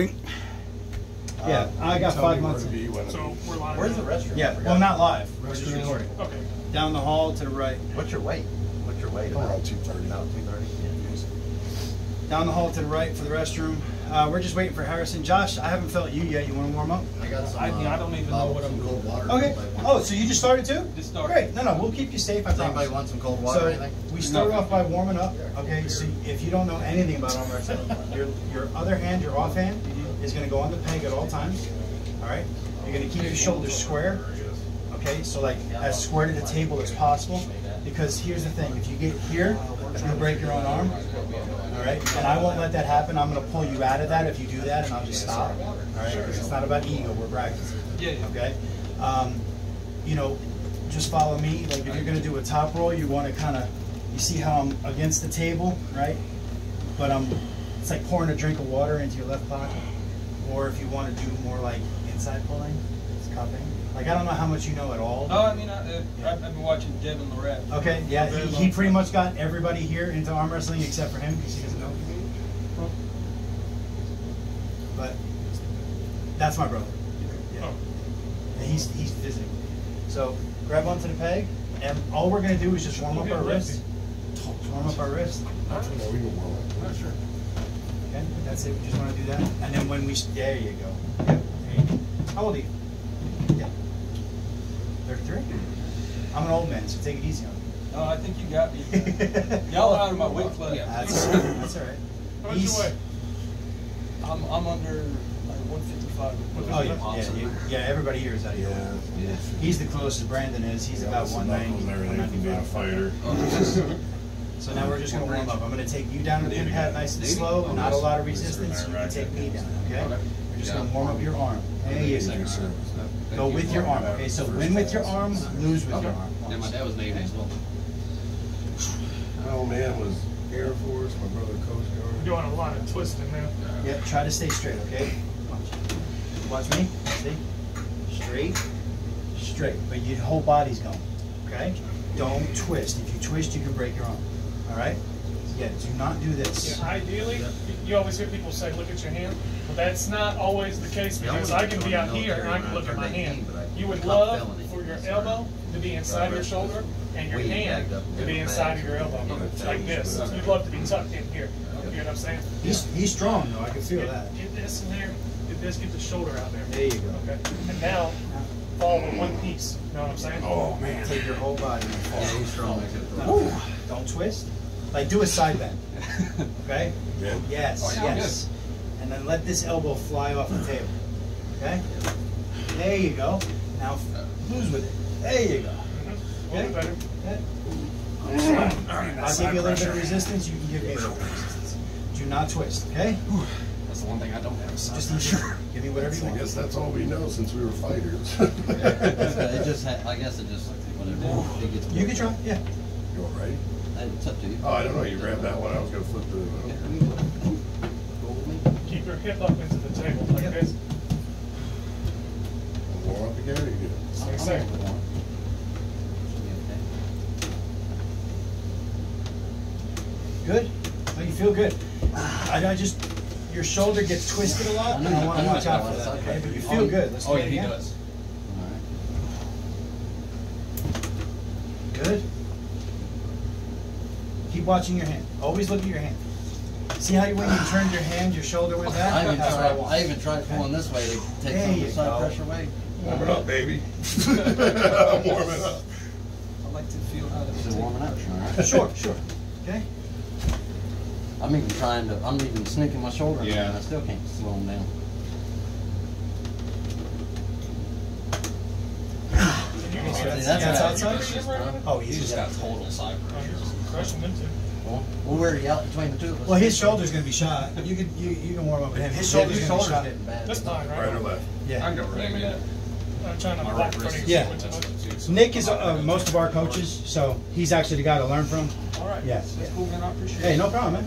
Yeah, I got 5 months. So we're live. Where's the restroom? Yeah, well, not live. Restroom recording. Okay. Down the hall to the right. What's your weight? What's your weight? Around 230. About 230. Yeah. Down the hall to the right for the restroom. We're just waiting for Harrison. Josh, I haven't felt you yet. You want to warm up? I got some. I don't even know what I'm doing. Cold water. Okay. Oh, so you just started too? Just started. Great. No, no, we'll keep you safe. I promise. Anybody want some cold water? So or anything? We start off by warming up. Okay. So if you don't know anything about arm wrestling, your other hand, your off hand, is going to go on the peg at all times. All right. You're going to keep your shoulders square. Okay. So like as square to the table as possible. Because here's the thing: if you get here, you'll break your own arm. All right. And I won't let that happen. I'm going to pull you out of that if you do that, and I'll just stop. All right. Because it's not about ego. We're practicing. Okay. You know, just follow me. Like if you're going to do a top roll, you want to kind of, you see how I'm against the table, right? But it's like pouring a drink of water into your left pocket. Or if you want to do more like inside pulling, it's cupping. Like I don't know how much you know at all. Oh, I mean, I've been watching Devin Lorette. Okay, yeah, he pretty much got everybody here into arm wrestling except for him because he doesn't know. But that's my brother. Yeah. Oh. And he's physical. So grab onto the peg, and all we're gonna do is just warm up our wrists. Warm up our wrists. Actually, no, we can warm up. Not sure. Okay, that's it. We just want to do that, and then when we there you go. Yep. How old are you? Yeah. 33. I'm an old man, so take it easy on me. Oh, I think you got me. Y'all are out of my weight class. That's all right. That's all right. How much you weigh? I'm under like 155. Oh yeah, yeah. Everybody here is out of your weight. Yeah. He's the closest. Brandon is. He's about 190. Everything to be a fighter. So now we're just going to warm up. I'm going to take you down to the pad nice and slow, not a lot of resistance. You can take me down, okay? We're just going to warm up your arm. Go with your arm, okay? So win with your arm, lose with your arm. Yeah, my dad was Navy as well. My old man was Air Force, my brother Coast Guard. You're doing a lot of twisting now. Yeah, try to stay straight, okay? Watch me. See? Straight. Straight. But your whole body's going, okay? Don't twist. If you twist, you can break your arm. All right? Yeah, do not do this. Yeah, ideally, you always hear people say, look at your hand. But that's not always the case because I can be out here and I can look at my hand. You would love for your elbow to be inside your shoulder and your hand to be inside of your elbow. Like this. You'd love to be tucked in here. You know what I'm saying? He's strong, though. I can feel that. Get this in there. Get this. Get the shoulder out there. There you go. Okay. And now, fall in one piece. You know what I'm saying? Oh, man. Take your whole body and fall really strong. Don't twist. Like, do a side bend. Okay? Yeah. Yes. Oh, yeah, yes. Good. And then let this elbow fly off the table. Okay? There you go. Now, lose with it. There you go. Okay? I'll give you a little bit of resistance. You can give me a little resistance. Do not twist, okay? That's the one thing I don't have. Just be sure. Give me whatever you want. I guess that's all we know since we were fighters. I guess it just whatever. You can try, yeah. You all right? It's up to you. Oh, I don't know. You grabbed that one. I was going to flip through it. Keep your hip up into the table like this. Warm up again or you do it? Same. Good? Oh, you feel good. I just... Your shoulder gets twisted a lot, and I want to watch out for that, okay? But you feel good. Let's do it again. Oh, yeah, he does. All right. Good. Keep watching your hand. Always look at your hand. See how when you turned your hand, your shoulder went back? I even tried pulling this way to take some of the side pressure away. Warm it up, baby. I'm warming up. I like to feel how this is warming up. Sure. Okay. I'm even sneaking my shoulder in and I still can't slow them down. Oh, he's just got total side pressure. Crush him into. Well, we'll wear you out between the two of us. Well, his shoulder's going to be shot. You can warm up with him. His shoulder's going to be shot. That's fine, right? Right or left? Yeah. I can go right. Yeah. I'm trying to block running. Yeah. Nick is most of our coaches, so he's actually the guy to learn from. All right. Yeah. That's cool, man. I appreciate it. Hey, no problem, man.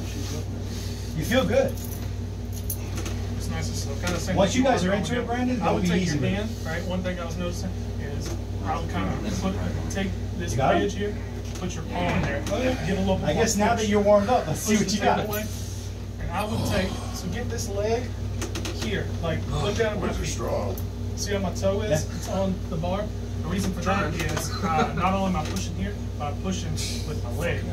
You feel good. It's nice to slow. Kind of once you guys are into it, Brandon, I would take your hand, right? One thing I was noticing is I'll kind of take this bridge here, put your palm in there, give a little bit more. I guess now that you're warmed up, let's see what you got. And I would take, so get this leg here. Like, look down at my feet. Strong. See how my toe is? Yeah. It's on the bar. The reason for that is not only am I pushing here, but I'm pushing with my leg.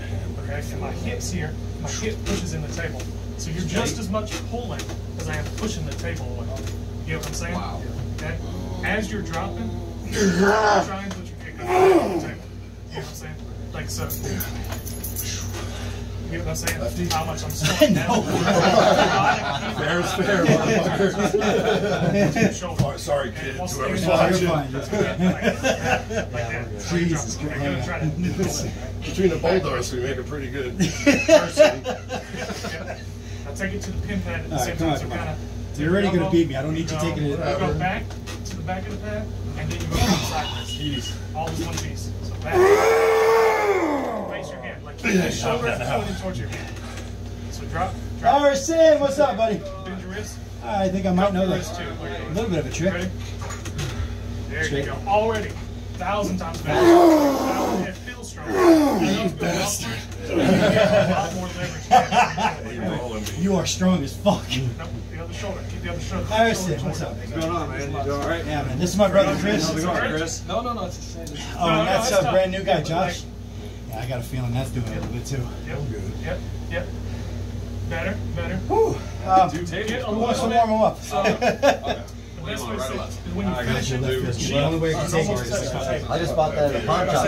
Okay? And my hips here, my hip pushes in the table. So you're just as much pulling as I am pushing the table away. You know what I'm saying? Wow. Okay? As you're dropping, you're trying to put your kick on the table. You know what I'm saying? Like so. You know what I'm saying? How much I'm squatting down. Fair's fair, motherfucker. Oh, sorry, kid. Whoever's watching. Jesus Christ. Between the both of us, we make a pretty good person. Yeah. I'll take it to the pin pad at the same time. So kind of you're already going to beat me. I don't need you taking it. Go back to the back of the pad, and then you go sideways. All in one piece. So back. Raise your hand. Like, your shoulders pointing towards your hand. So drop. Harrison, what's up, buddy? Bend your wrist. I think I might know that. A little bit of a trick. Ready? There you go. Already. 1,000 times better. It feels strong. You bastard. You get a lot more leverage. You are strong as fuck. Nope. The other shoulder. Keep the other shoulder. Harrison, what's up? What's going on, man? You doing all right? Yeah, man. This is my brother, Chris. How's it going, Chris? No. It's the same. Oh, and that's a brand new guy, Josh. Yeah, I got a feeling that's doing a little bit, too. Yep. Yep. Better. Woo! I want to warm up. I just bought that at a pawn shop.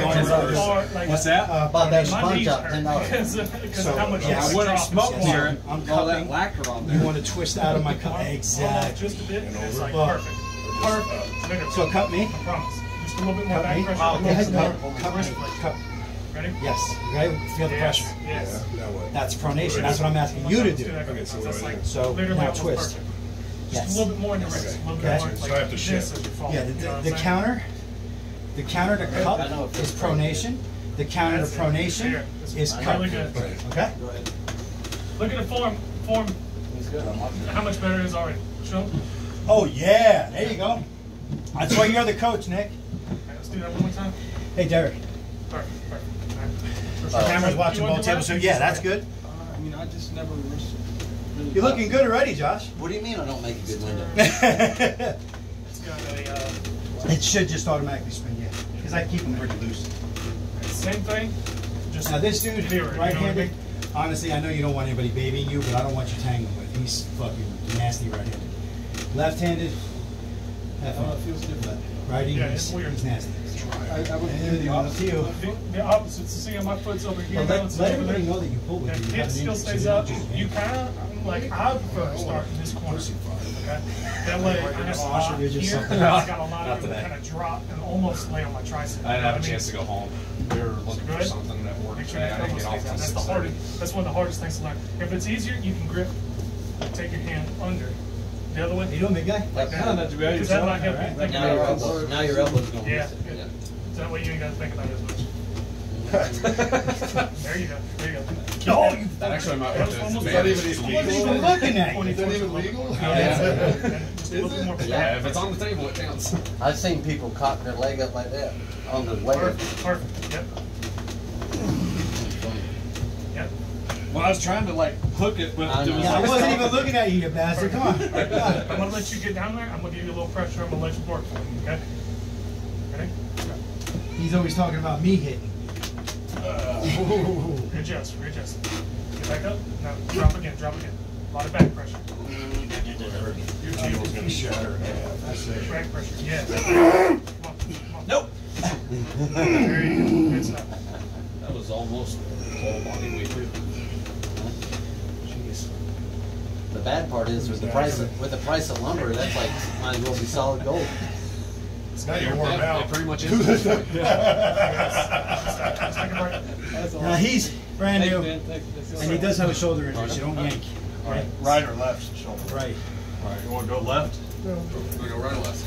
What's that? I bought that at a pawn shop, $10. So when I smoke here, I'm all that lacquer on there. You want to twist out of my cup? Exactly. Just a bit, and it's like perfect. So cut me? I promise. Just a little bit more back pressure. Cut me. Ready? Yes. Right? Feel the pressure. Yes. That's pronation. That's what I'm asking you to do. Okay, so now twist. Just a little bit more in the wrist. So I have to shift. Yeah, the counter to cup is pronation. The counter to pronation is cup. Really good. Okay? Go ahead. Look at the form. How much better it is already? Show. Oh, yeah. There you go. That's why you're the coach, Nick. All right, let's do that one more time. Hey, Derek. Perfect. Camera's watching both tables, so yeah, that's good. I mean, I just never miss it. Really. You're looking good already, Josh. What do you mean I don't make a good window? It's got a, it should just automatically spin, yeah, because I keep them pretty loose. Same thing. Just now this dude, right-handed, honestly, I know you don't want anybody babying you, but I don't want you tangling with. He's fucking nasty right-handed. Left-handed, it feels different. Righty, yeah, he's nasty. I would do the opposite. The opposite. So see how my foot's over here. Let everybody know that you pull with you. It still stays up. You kind of, like, I prefer to start in this corner. Okay? That way, I have a lot here. I've got a lot of kind of drop and almost lay on my tricep. I didn't have a chance to go home. We were looking for something that worked. That's one of the hardest things to learn. If it's easier, you can grip, take your hand under. The other way. You doing, big guy? Like that. Now your elbow's going. Yeah. So that way you ain't got to think about it as much. There you go. Oh, you actually might have to. Not even looking at you. Is that even legal? Yeah, if it's on the table, it counts. I've seen people cock their leg up like that on the leg. Perfect. Yep. Well, I was trying to, like, hook it, but I wasn't even looking at you, you bastard. Come on. I'm going to let you get down there. I'm going to give you a little pressure. I'm going to let you work for me, okay? Ready? He's always talking about me hitting. Readjust. Get back up. Now, drop again. A lot of back pressure. Your team is going to shatter. Back pressure. Yes. Come on. Nope. There you go. Good stuff. That was almost full body weight. The bad part is with the price of lumber, that's like might as well be solid gold. It's not your warm out. Pretty much is. Now he's brand new, and he does have a shoulder injury. So don't yank. All right, right or left shoulder. Right. All right. You want to go left? No. We go right or left.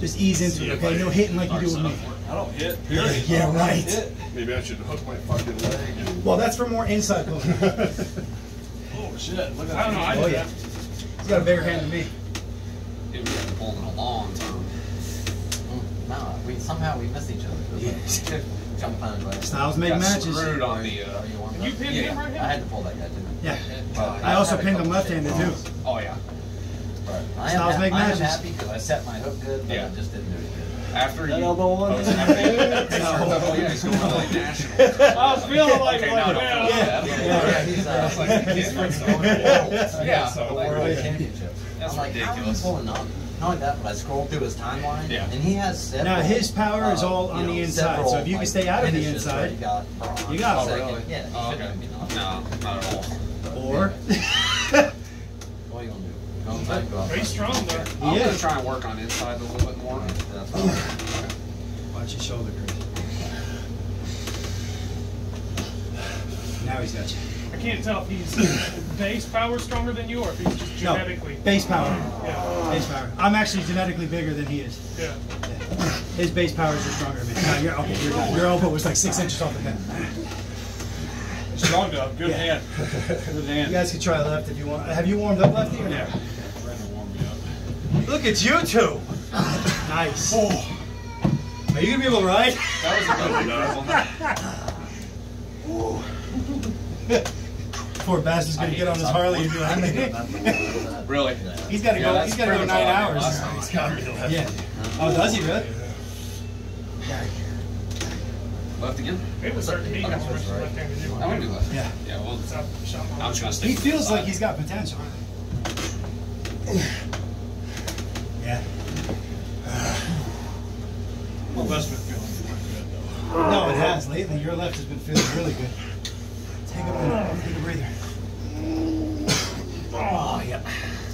Just ease into it. Okay, no hitting like you do with me. I don't hit. Yeah, right. Maybe I should hook my fucking leg. Well, that's for more insight. Oh shit! Look at that. Oh yeah. He's got a bigger hand than me. Dude, we've been pulling a long time. No, somehow we miss each other. Yeah. Styles make matches. On the, you pinned him right here? I had to pull that guy, didn't I? Yeah. I also pinned him left-handed too. Oh yeah. I am happy because I set my hook good, but I just didn't do it good. After that you elbow one? I was feeling like that's ridiculous. Not only that, but I scrolled through his timeline, and he has several. Now his power is all on the inside, so if you can stay out of the inside, you got bronze. You got really? Yeah. Oh, okay. No, not at all. Or what are you gonna do? Very strong there. I'm gonna try and work on inside a little bit more. That's all. Okay. Watch your shoulder, Chris. Now he's got you. I can't tell if he's base power stronger than you or if he's just genetically. No, base power. Yeah. Base power. I'm actually genetically bigger than he is. Yeah. His base powers are stronger than me. No, you're, okay, you're done. Your elbow was like 6 inches off the pen. Strong dog. Good hand. Good hand. You guys can try left if you want. Have you warmed up left here? Yeah. Brandon warmed me up. Look at you two. Nice. Oh. Are you going to be able to ride? That was a good one. Poor bastard's gonna get on his Harley and do that. Really? He's gotta go. He's gotta go 9 hours. He's gotta be left. Yeah. Oh, does he really? Yeah. Left again? It was hard to be. I'm gonna do left. Yeah. Yeah. Well, I'm just gonna stay. He feels like he's got potential. Yeah. Well, left's been feeling good though. No, it has lately. Your left has been feeling really good. Take a breather. Oh, yeah.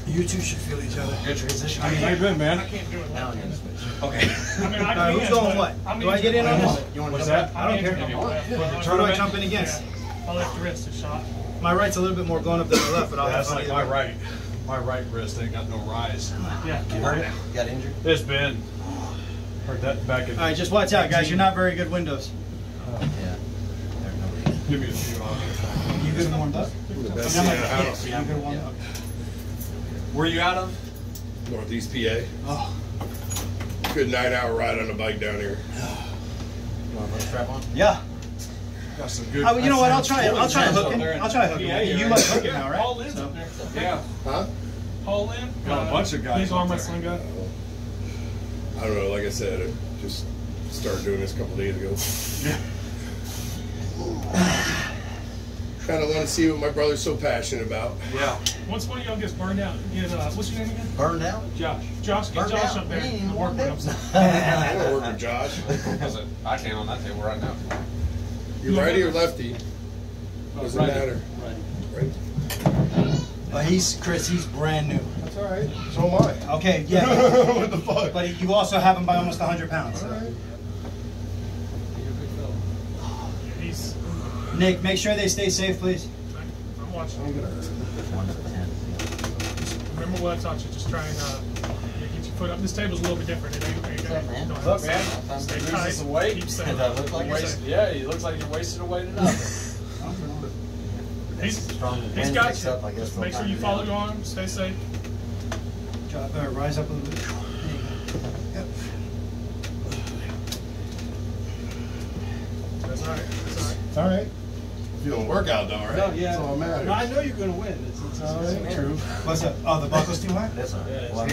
You two should feel each other. Good transition. I mean, how you been, man? I can't do it. Now I'm going to switch. Okay. I mean, who's going what? Do I get in on this? You want to jump? I don't care. How do I jump in against? My left wrist is shot. My right's a little bit more going up than my left, but I'll have fun either way. My right wrist ain't got no rise. Yeah. You got injured? It's been. Hurt that back in. All right, just watch out, guys. You're not very good windows. Yeah. Give me a few off. You good warmed up? The best in the house. You good warmed up? Where you out of? Northeast PA. Oh. Good 9 hour ride on a bike down here. You want to strap on? Yeah. Got some good. You know what? I'll try it. I'll try hooking. I'll try hooking. You like hooking now, right? Paul Lynn's up there. Yeah. Huh? Paul Lynn? Got a bunch of guys. He's arm wrestling guy. I don't know. Like I said, I just started doing this a couple days ago. Yeah. Kind of want to see what my brother's so passionate about. Yeah. Once one of y'all gets burned out, get what's your name again? Burned out? Josh. Josh, get Josh up there. I'm working with him. I want to work with Josh. I can't on that table right now. You righty or lefty? Doesn't matter. Righty. But Chris, he's brand new. That's all right. So am I. Okay, yeah. What the fuck? But you also have him by almost 100 pounds. All right. Nick, make sure they stay safe, please. I'm watching. Remember what I taught you. Just try and get your foot up. This table's a little bit different. It ain't going to happen. Look, man. Stay tight. Some weight. Keep saying that. Yeah, he looks like you're wasting away tonight. He's got you. Up, I guess, make sure you follow your arm. Stay safe. Rise up a little bit. Yep. That's all right. It's all right. You don't work out though, right? No, yeah. That's all that matters. No, I know you're going to win. It's all right. True. What's up? Oh, the buckle's too high? That's all right. Yeah, well, I'm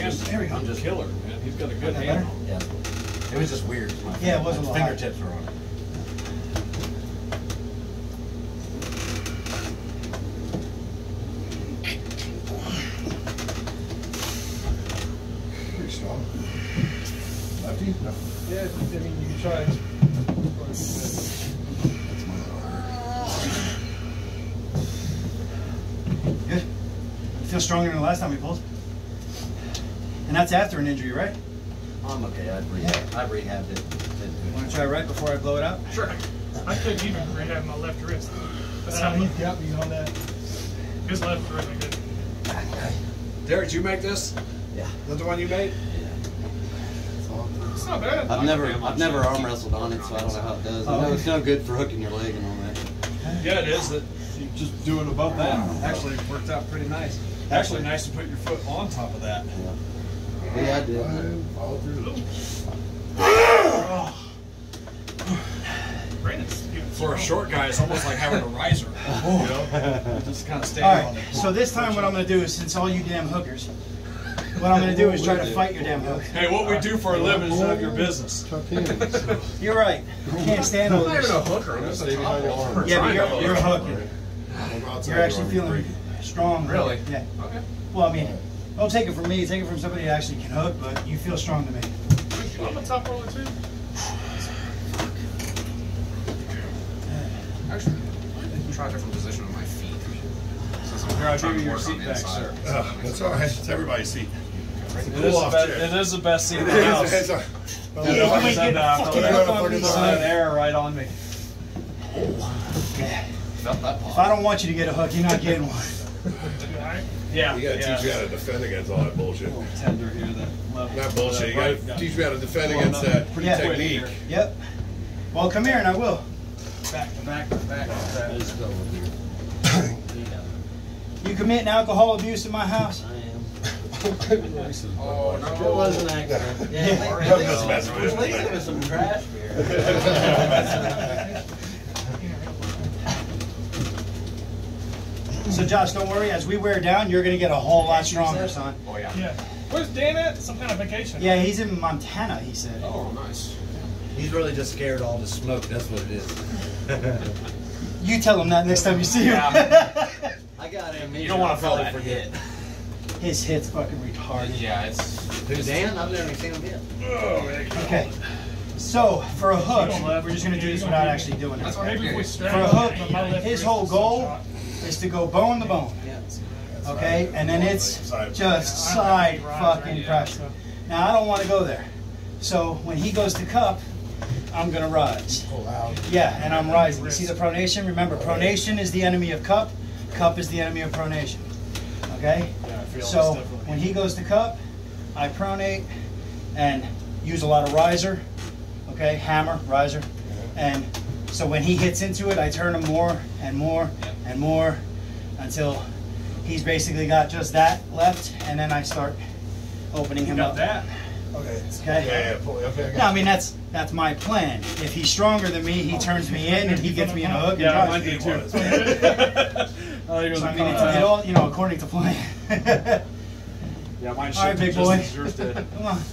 just killer, man. He's got a good handle. Yeah. It was just weird. Yeah, it was his fingertips were on it. Pretty strong. Lefty? No. Yeah, I mean, you can try it. Stronger than the last time we pulled, and that's after an injury, right? I'm okay. I've rehabbed it. Want to try right before I blow it out? Sure. I couldn't even rehab my left wrist. That's how he got me on that. His left wrist is good. Derek, did you make this? Yeah. Is that the one you made? Yeah. It's not bad. I've never arm wrestled on it, so I don't know how it does. I know it's no good for hooking your leg and all that. Yeah, it is. You just do it above that. Actually, it worked out pretty nice. Actually, nice to put your foot on top of that. Yeah, I did. Follow through. For a short guy, it's almost like having a riser. You know? Just kind of stay on it. So this time what I'm going to do is, since all you damn hookers, What I'm going to do is try to fight your damn book. Hey, what we do for a living is none of your business. You're right. I can't stand all this. I'm not even a hooker. I'm just a top. Yeah, but you're a hooker. You're actually feeling strong. Really? Yeah. Okay. Well, I mean, don't take it from me. Take it from somebody that actually can hook, but you feel strong to me. I'm a top roller, too. Actually, I can try a different position on my feet. Here, I'll give you your seat back, sir. That's all right. It's everybody's seat. It is the best seat in the house. That air right on me. If I don't want you to get a hook, you're not getting one. Yeah. You got to teach you how to defend against all that bullshit. Tender here, that level. Not bullshit. You got to teach me how to defend against that technique. Yep. Well, come here, and I will. Back to back to back to back. You committing alcohol abuse in my house? I am. Oh, no. It was an accident. Yeah, at least it was some trash beer. So, Josh, don't worry. As we wear down, you're going to get a whole lot stronger, son. Oh, yeah. Yeah. Where's Dan at? Some kind of vacation. Yeah, he's in Montana, he said. Oh, nice. He's really just scared of all the smoke. That's what it is. You tell him that next time you see him. Yeah. I got him. You don't want to fall for hit. His hit's fucking retarded. Yeah, it's. Who's Dan? I've never seen him yet. Oh, man. Okay. So for a hook, we're just gonna do this without actually doing it. For a hook, his whole goal is to go bone to bone. Okay, and then it's just side fucking pressure. Now I don't want to go there. So when he goes to cup, I'm gonna rise. Yeah, and I'm rising. You see the pronation? Remember, pronation is the enemy of cup. Cup is the enemy of pronation. Okay? Yeah, I feel so when he goes to cup, I pronate and use a lot of riser. Okay? Hammer, riser. And so when he hits into it, I turn him more and more and more until he's basically got just that left, and then I start opening him up. That. Okay. Okay. Yeah, yeah, okay. No, I mean that's my plan. If he's stronger than me, he turns me in and he gets me in a hook. Yeah, I do too. So, I mean, it all, you know, according to plan. Yeah, mine should. All right, big boy. Come on. I'm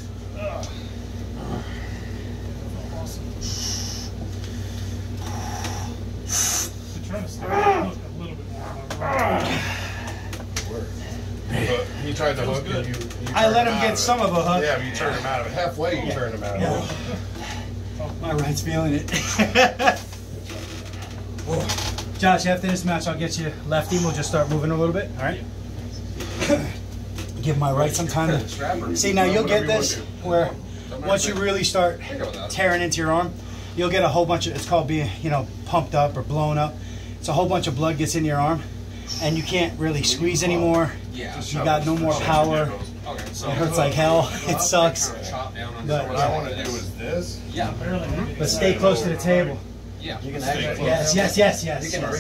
trying to stay a little bit more. He tried the hook, and you I let him get some of a hook. Yeah, but you turned him out of it. Halfway, you turned him out of it. Oh, my right's feeling it. Josh, after this match, I'll get you lefty. We'll just start moving a little bit, all right? Give my right some time to... See, now you'll get this where once you really start tearing into your arm, you'll get a whole bunch of... It's called being, you know, pumped up or blown up. It's a whole bunch of blood gets in your arm. And you can't really squeeze anymore. Yeah, you got no more power. Okay, so it hurts like hell. It sucks. But what I want to do is this. Yeah. But stay close to the table. Yeah. You can actually. Yes, yes, yes, yes. You can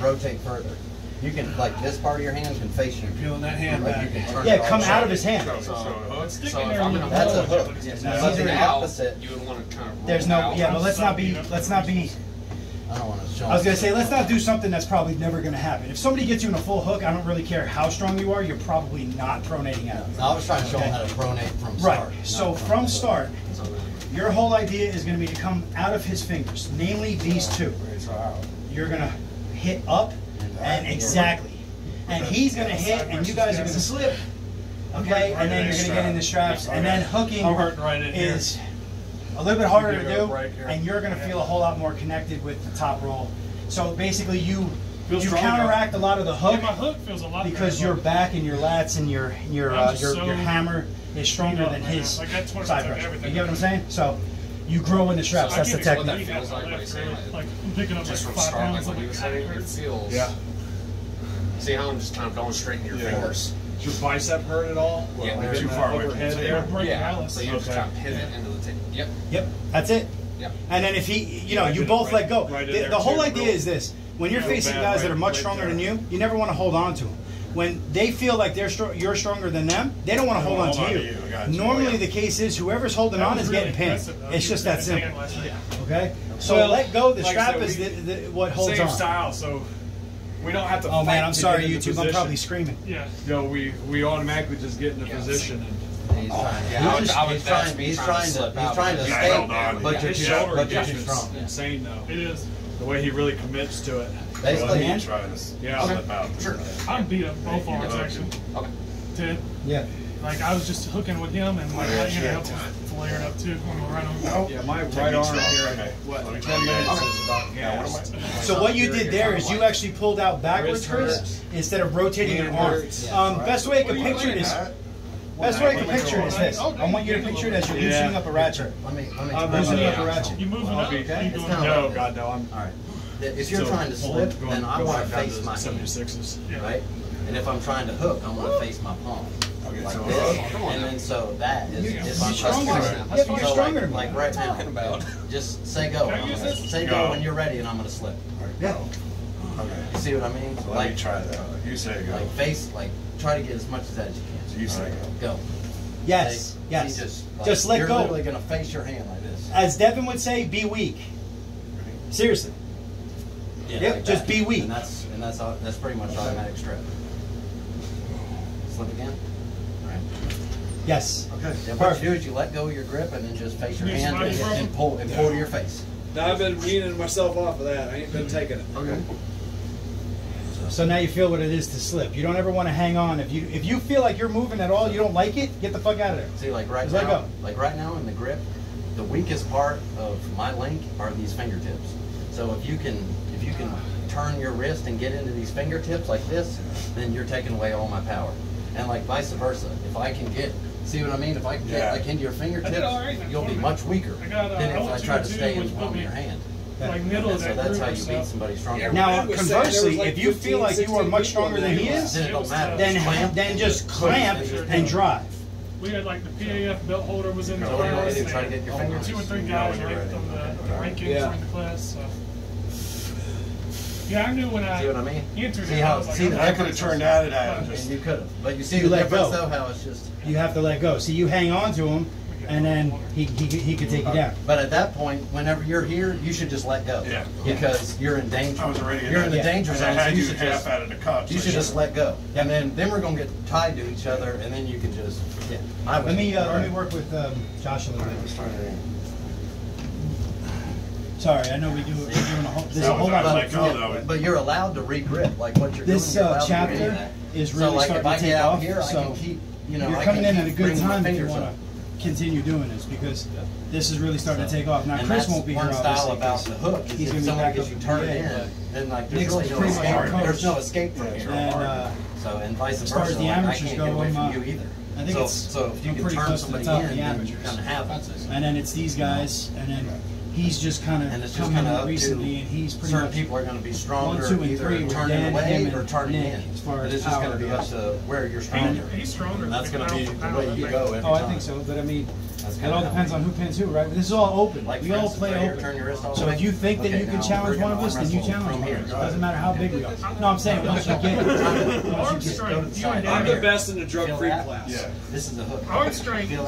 rotate further. You can, like, this part of your hand can face you. Peeling that hand back. You can turn it come out of his hand. So that's a hook. That's the opposite. You would want to kind of. There's no. Yeah, but let's not be. I don't want to show. I was going to say, let's not do something that's probably never going to happen. If somebody gets you in a full hook, I don't really care how strong you are, you're probably not pronating out of it. No, I was trying to show them how to pronate from start. Right. So from start, your whole idea is going to be to come out of his fingers, namely these two. You're going to hit up and exactly. And he's going to hit and you guys are going to slip. Okay? And then you're going to get in the straps. And then hooking is... a little bit harder to do, right, and you're going to feel a whole lot more connected with the top roll. So basically, you counteract a lot of the hook, yeah, my hook feels a lot because your back and your lats and your hammer is stronger than his side pressure. You get what I'm saying? So you grow in the straps. So that's the technique. That feels like picking up just like from start, like what he was saying, it feels. Yeah. See how I'm just kind of going straight in your fingers. Does your bicep hurt at all? Well, yeah, you're too far away from head there. Yeah, so you just kind of pivot into the table. Yep. Yep, that's it. Yep. And then if he, you know, you both let go. Right the whole idea is this. When you're facing guys that are much stronger than you, you never want to hold on to them. When they feel like you're stronger than them, they don't want to hold on to you. Normally the case is whoever's holding on is really getting pinned. It's just that simple. Okay? So let go. The strap is what holds on. Same style, so... We don't have to. Oh man, I'm sorry, YouTube. I'm probably screaming. Yeah. No, we automatically just get in a position. He's trying. He's trying to. He's trying to stay. But his shoulder engagement is insane, though. It is. The way he really commits to it. Basically, he's trying to. Yeah. Sure. I'm beat up both arms actually. Okay. Ted. Yeah. Like I was just hooking with him and like letting him flare it up too when we run him. Yeah, my right arm here in what 10 minutes is about gas. So what you did there is you actually pulled out backwards Chris instead of rotating your arm. Best way I can picture it is this. I want you to picture it as you're loosening up a ratchet. Let me loosening up a ratchet. You moving up? Okay. No, God no. I'm all right. If you're trying to slip, then I want to face my 76s, right? And if I'm trying to hook, I want to face my palm. Like so, this, and then so that is you're stronger. Like right now, just say go. Say go when you're ready, and I'm gonna slip. Yeah. Okay. You see what I mean? So let me try that. You say go. Like face, like try to get as much of that as you can. So you say go. Go. Yes. Yes. Just let go. You're literally gonna face your hand like this. As Devin would say, be weak. Seriously. Yeah. Yep. Like just be weak. And that's pretty much automatic strip. Slip again. Yes. Okay. Then what you do is you let go of your grip and then just face your hand and pull to your face. Now I've been weaning myself off of that. I ain't been taking it. Okay. So now you feel what it is to slip. You don't ever want to hang on. If you feel like you're moving at all, you don't like it, get the fuck out of there. See, like right now, in the grip, the weakest part of my link are these fingertips. So if you can turn your wrist and get into these fingertips like this, then you're taking away all my power. And like vice versa, if I can get, see what I mean? If I can get like into your fingertips, you'll be much weaker than if I try to stay in the palm of your hand. Like middle of that so that's how you beat somebody stronger. Yeah, now, conversely, like if you feel like you are much stronger than he is, then just clamp and drive. We had like the PAF belt holder was in the class. Two or three guys from the rankings were in the class. Yeah, I knew when I. See what I mean? I could have turned out at that. You could have, but you see, you let go. Though, how it's just you have to let go. See, you hang on to him, and then he could take you down. But at that point, whenever you're here, you should just let go. Yeah. Because you're in danger. I was already. You're in the danger zone. I had you half out of the cups. You should just let go, and then we're gonna get tied to each other, and then you can just. Yeah. Let me work with Josh a little bit. Sorry, I know we do. We're doing a whole lot of, but you're allowed to re-grip, like what you're doing. This chapter is really starting to take off. Here, so I can keep, you're coming in at a good time if you want to continue doing this because this is really starting to take off. Now, Chris won't be here. One style about the hook is if someone gets you turned in, then like there's really no escape. There's no escape from here. So and vice versa. As far as the amateurs go, I'm not either. I think so. If you can turn somebody in, then you kind of have it. And then it's these guys, and then. He's just kind of coming up recently, and he's pretty much. Certain people are going to be stronger, either turning away or turning in. But it's just going to be up to where you're stronger. He's stronger. And that's going to be the way you go every time. Oh, I think so. But I mean, it all depends on who pins who, right? But this is all open. We all play open. So if you think that you can challenge one of us, then you challenge me. It doesn't matter how big we are. No, I'm saying once you get it. I'm the best in the drug-free class. This is the hook. Arm strength. You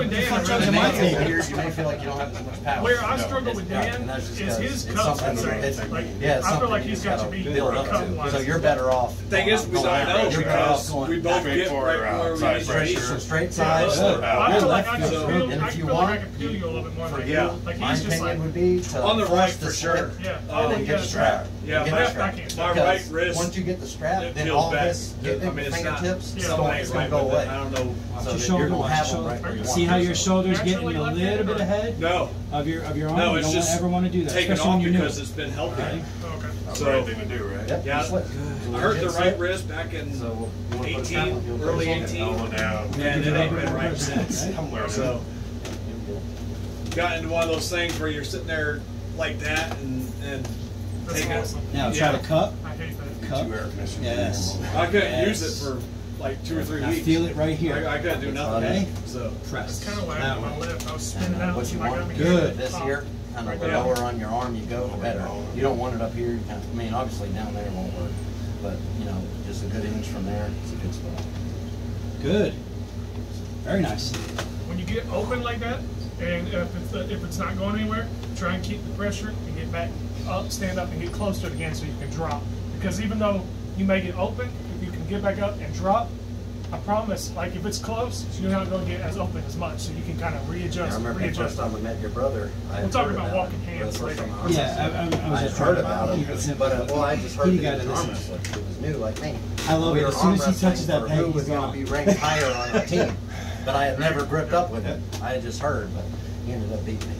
and Dan are judging my table. You may feel like you don't have as much power. I struggle with Dan is his cup. I feel like he's got to be built up. So you're better off. The thing is, we don't know because we both get right pressure, straight sides. I feel like I can feel you a little bit more. Like he's just like on the right for sure. And then get the strap. Yeah, my right wrist. Once you get the strap, then all this fingertips is going to go away. I don't know. So you're going to have them. See how your shoulder's getting a little bit ahead? No. Of your arm. No, it's just ever want to do that. Take it off because it's been helping. Right. Oh, okay. That's the right thing to do, right? Yep. Yeah. I hurt the right wrist back in early 18, and it ain't been right since. So got into one of those things where you're sitting there like that and taking it. Now try to cup. I hate that. Cup. Yes. I couldn't use it for like 2 or 3 weeks. I feel it right here. I gotta do nothing. Okay. So press. Kind of on my left. I was spinning out. What you want? Good. This here, kind of the lower on your arm you go, the better. You don't want it up here. I mean, obviously down there it won't work, but just a good inch from there. It's a good spot. Good. Very nice. When you get open like that, and if it's not going anywhere, try and keep the pressure and get back up, stand up, and get closer again so you can drop. Because even though you may get open, if you can get back up and drop, I promise, like if it's close, you're not going to get as open as much, so you can kind of readjust. Yeah, I remember the first time we met your brother. We'll talk about walking hands later. Yeah, I just heard about it, but well, I just heard that his arm wrestling was new. Like, man, I love it. As soon as he touches that peg, who was going to be ranked higher on our team? But I had never gripped up with it. I had just heard, but he ended up beating me.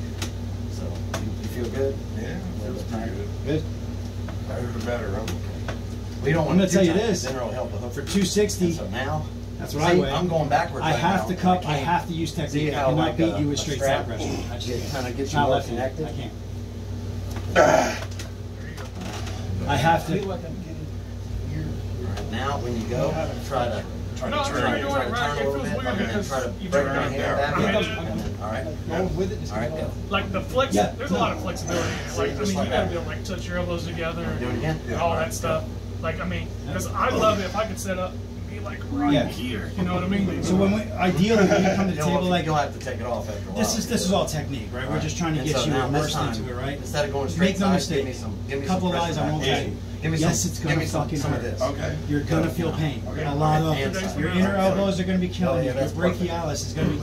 So you feel good? Yeah, feels pretty good. Good. Better the better. I'm okay. We don't want to tell you this. It'll help for 260. So now. That's what I weigh. I'm going backwards. I have to cup. I have to use technique. I cannot beat you with straight side pressure. I just kind of get you more connected. I can't. I have to. Right now, when you go, try to turn a little bit, and then try to break my hand back. All right. All right. Go. Like the flex. There's a lot of flexibility. Like I mean, you gotta be able to like touch your elbows together and all that stuff. Like I mean, because I love it if I could set up. Like right here, you know what I mean? So when we, ideally, when you come to the table, like you'll have to take it off after a while. This is all technique, right? We're just trying to get you immersed into it, right? Instead of going straight, make no mistake. Give me a couple of eyes on one thing. Yes, it's gonna fucking hurt. Okay. You're gonna feel pain. A lot of your inner elbows are gonna be killing you. Your brachialis is gonna be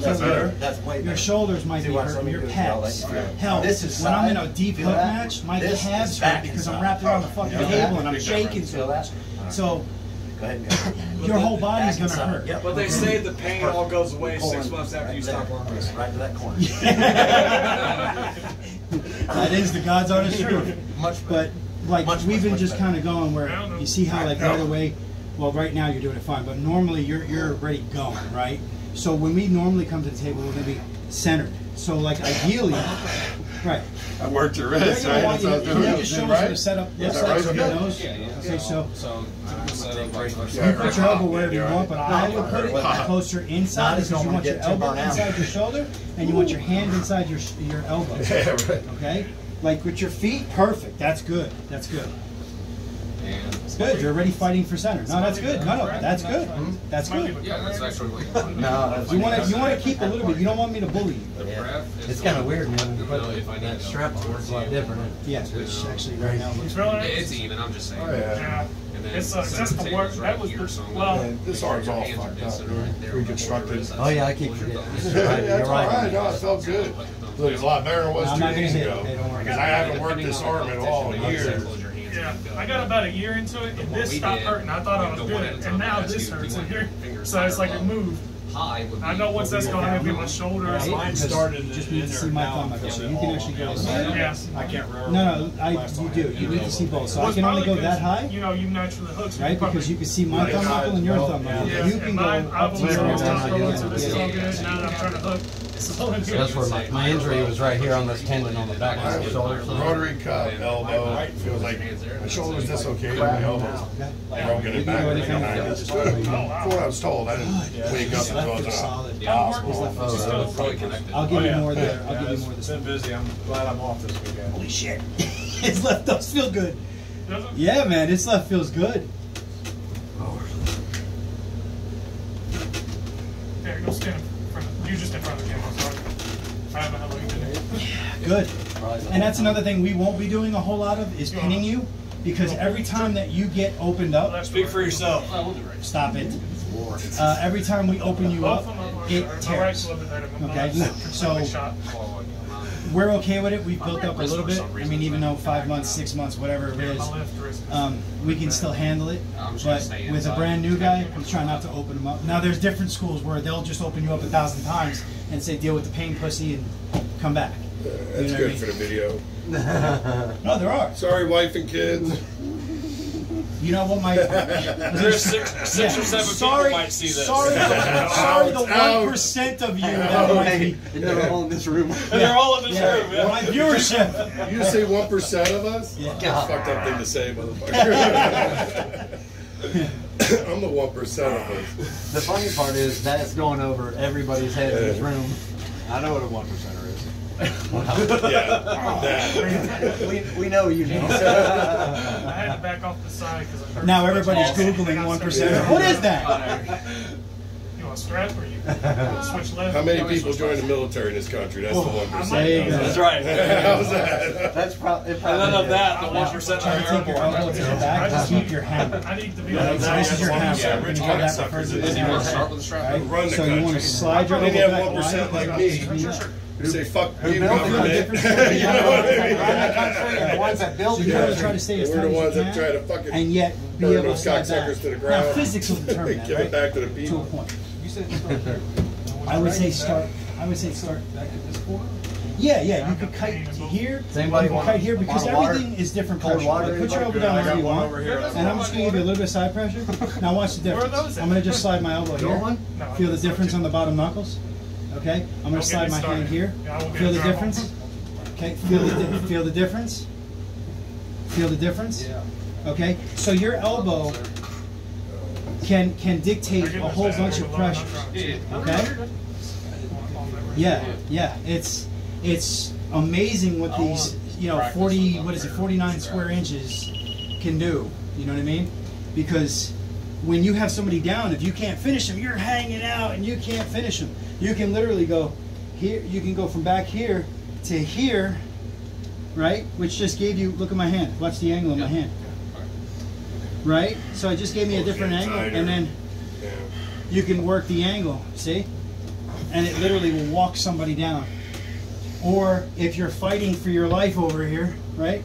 killing you. Your shoulders might be hurting. Your pecs. Hell, when I'm in a deep hook match, my calves hurt because I'm wrapped around the fucking table and I'm shaking so much. So. Go ahead and go. Your whole body's going to hurt. Yep. But they say the pain all goes away 6 months after you stop working. Right to that corner. That is the God's honest truth. But like we've been just kind of going where you see how like right away, well right now you're doing it fine, but normally you're already going, right? So when we normally come to the table, we're going to be centered. So like ideally, right. I worked your wrist, right? You just show us how to set up your nose. Okay, so you put your elbow wherever you want, but I would put it closer inside because you want your elbow inside your shoulder and you want your hand inside your elbow. Okay? Like with your feet, perfect. That's good. That's good. It's good. You're already fighting for center. No, that's good. No, that's good. That's good. Yeah, that's actually what you want. You want to keep a little bit. You don't want me to bully you. Yeah. It's kind of weird, man. But that strap works a lot different. Yeah, which actually right now looks really nice. It's even. I'm just saying. Oh, yeah. It's just the work. That was this arm's all fucked up. Reconstructed. Oh yeah, I keep forgetting. You're right. No, it felt good. Look, it's a lot better than it was 2 days ago. Because I haven't worked this arm at all in years. Yeah, I got about a year into it, and this stopped hurting. I thought I was good, and now this hurts in here. So it's like it moved. I know once that's going to be my shoulder. Mine started just need to see my thumb. So you can actually go. Yes. I can't remember. You do. You need to see both. So I can only go that high. You know, you naturally hook. Right, because you can see my thumb knuckle and your thumb knuckle. You can go up to your thumb. So this is all good. Now that I'm trying to hook. So that's where my injury was, right here on this tendon on the back of my shoulder. Rotary cuff, elbow. It feels like my shoulder's dislocated, my elbow's broken in back. Before I was told, I didn't wake up until I was out. I'll give you more there. It's been busy. I'm glad I'm off this weekend. Holy shit. His left does feel good. Yeah, man, his left feels good. There, go stand. You just in front of the camera, sorry. I haven't had a look at it. Good. And that's another thing we won't be doing a whole lot of is pinning you, because every time that you get opened up, speak for yourself. Stop it. Every time we open you up, it tears. Okay. So we're okay with it. We've built up a little bit. I mean, even though 5 months, 6 months, whatever it is, we can still handle it. But with a brand new guy, we try not to open him up. Now, there's different schools where they'll just open you up 1,000 times and say, deal with the pain, pussy, and come back. That's good for the video. No, there are. Sorry, wife and kids. You know what, my there's six or seven people might see this. Sorry, the 1% of you that might be. And they're all in this room. And they're all in this room. Yeah. My viewership. You say 1% of us? Yeah. That's a fucked up thing to say, motherfucker. I'm the 1% of us. The funny part is that's going over everybody's head in this room. I know what a 1%er is. We know you know. I had to back off the side because now everybody's Googling 1%. What is that? on stress where you switch left. How many people join the military in this country? That's the 1%. That's right. How's that? That's probably. I love that. The 1% of your military back. I keep your hammer. I need to be on that. This is your hammer. Yeah, rich kind of suckers. You want to start with a strap? Run the country. So you want to slide your little back line like me. You say, fuck you, government. You know what I mean? The ones that build the country. We're the ones that try to fucking and yet be burn those cocksuckers to the ground. Now, physics will determine that, right? Give it back to the people. To a point. You said start there. I would say start. Back at this corner? Yeah, yeah. You could kite here. You could kite here because everything is different pressure. Put your elbow down wherever you want. And I'm just going to give you a little bit of side pressure. Now watch the difference. I'm going to just slide my elbow here. Feel the difference on the bottom knuckles. Okay, I'm going to slide my hand here. Feel the difference? Okay, feel the difference? Feel the difference? Okay, so your elbow can dictate a whole bunch of pressures. Okay? Yeah, yeah, it's amazing what these, you know, 49 square inches can do. You know what I mean? Because when you have somebody down, if you can't finish them, you're hanging out and you can't finish them. You can literally go here, you can go from back here to here, right? Which just gave you, look at my hand, watch the angle of my hand. Right? So it just gave me a different angle, and then you can work the angle, see? And it literally will walk somebody down. Or if you're fighting for your life over here, right?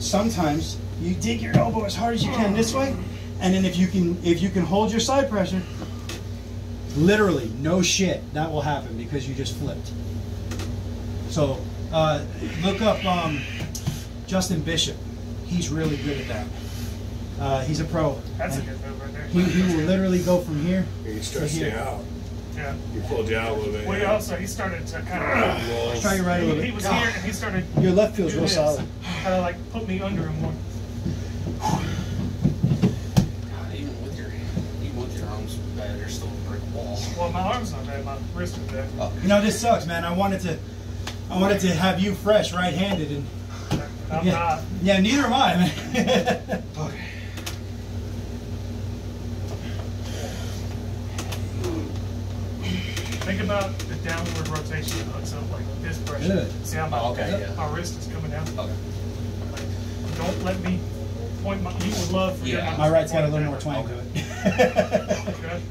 Sometimes you dig your elbow as hard as you can this way, and then if you can hold your side pressure, literally, no shit, that will happen because you just flipped. So, look up Justin Bishop. He's really good at that. He's a pro. That's a good move right there. He will literally go from here to here. You out. Yeah. You pulled you out a little bit. Well, also, he started to kind of... Let's try your right a little bit. He was here and he started... Your left feels real solid. Kind of like put me under him more. Well, my arm's not bad, my wrist is bad. You know, this sucks, man. I wanted to have you fresh, right-handed, and I'm not. Yeah, neither am I, man. Okay. Think about the downward rotation of the hook, like this pressure. Good. See how my my wrist is coming down? Okay. Like, don't let me point my. You would love for my right's got a little more twang to it. Okay.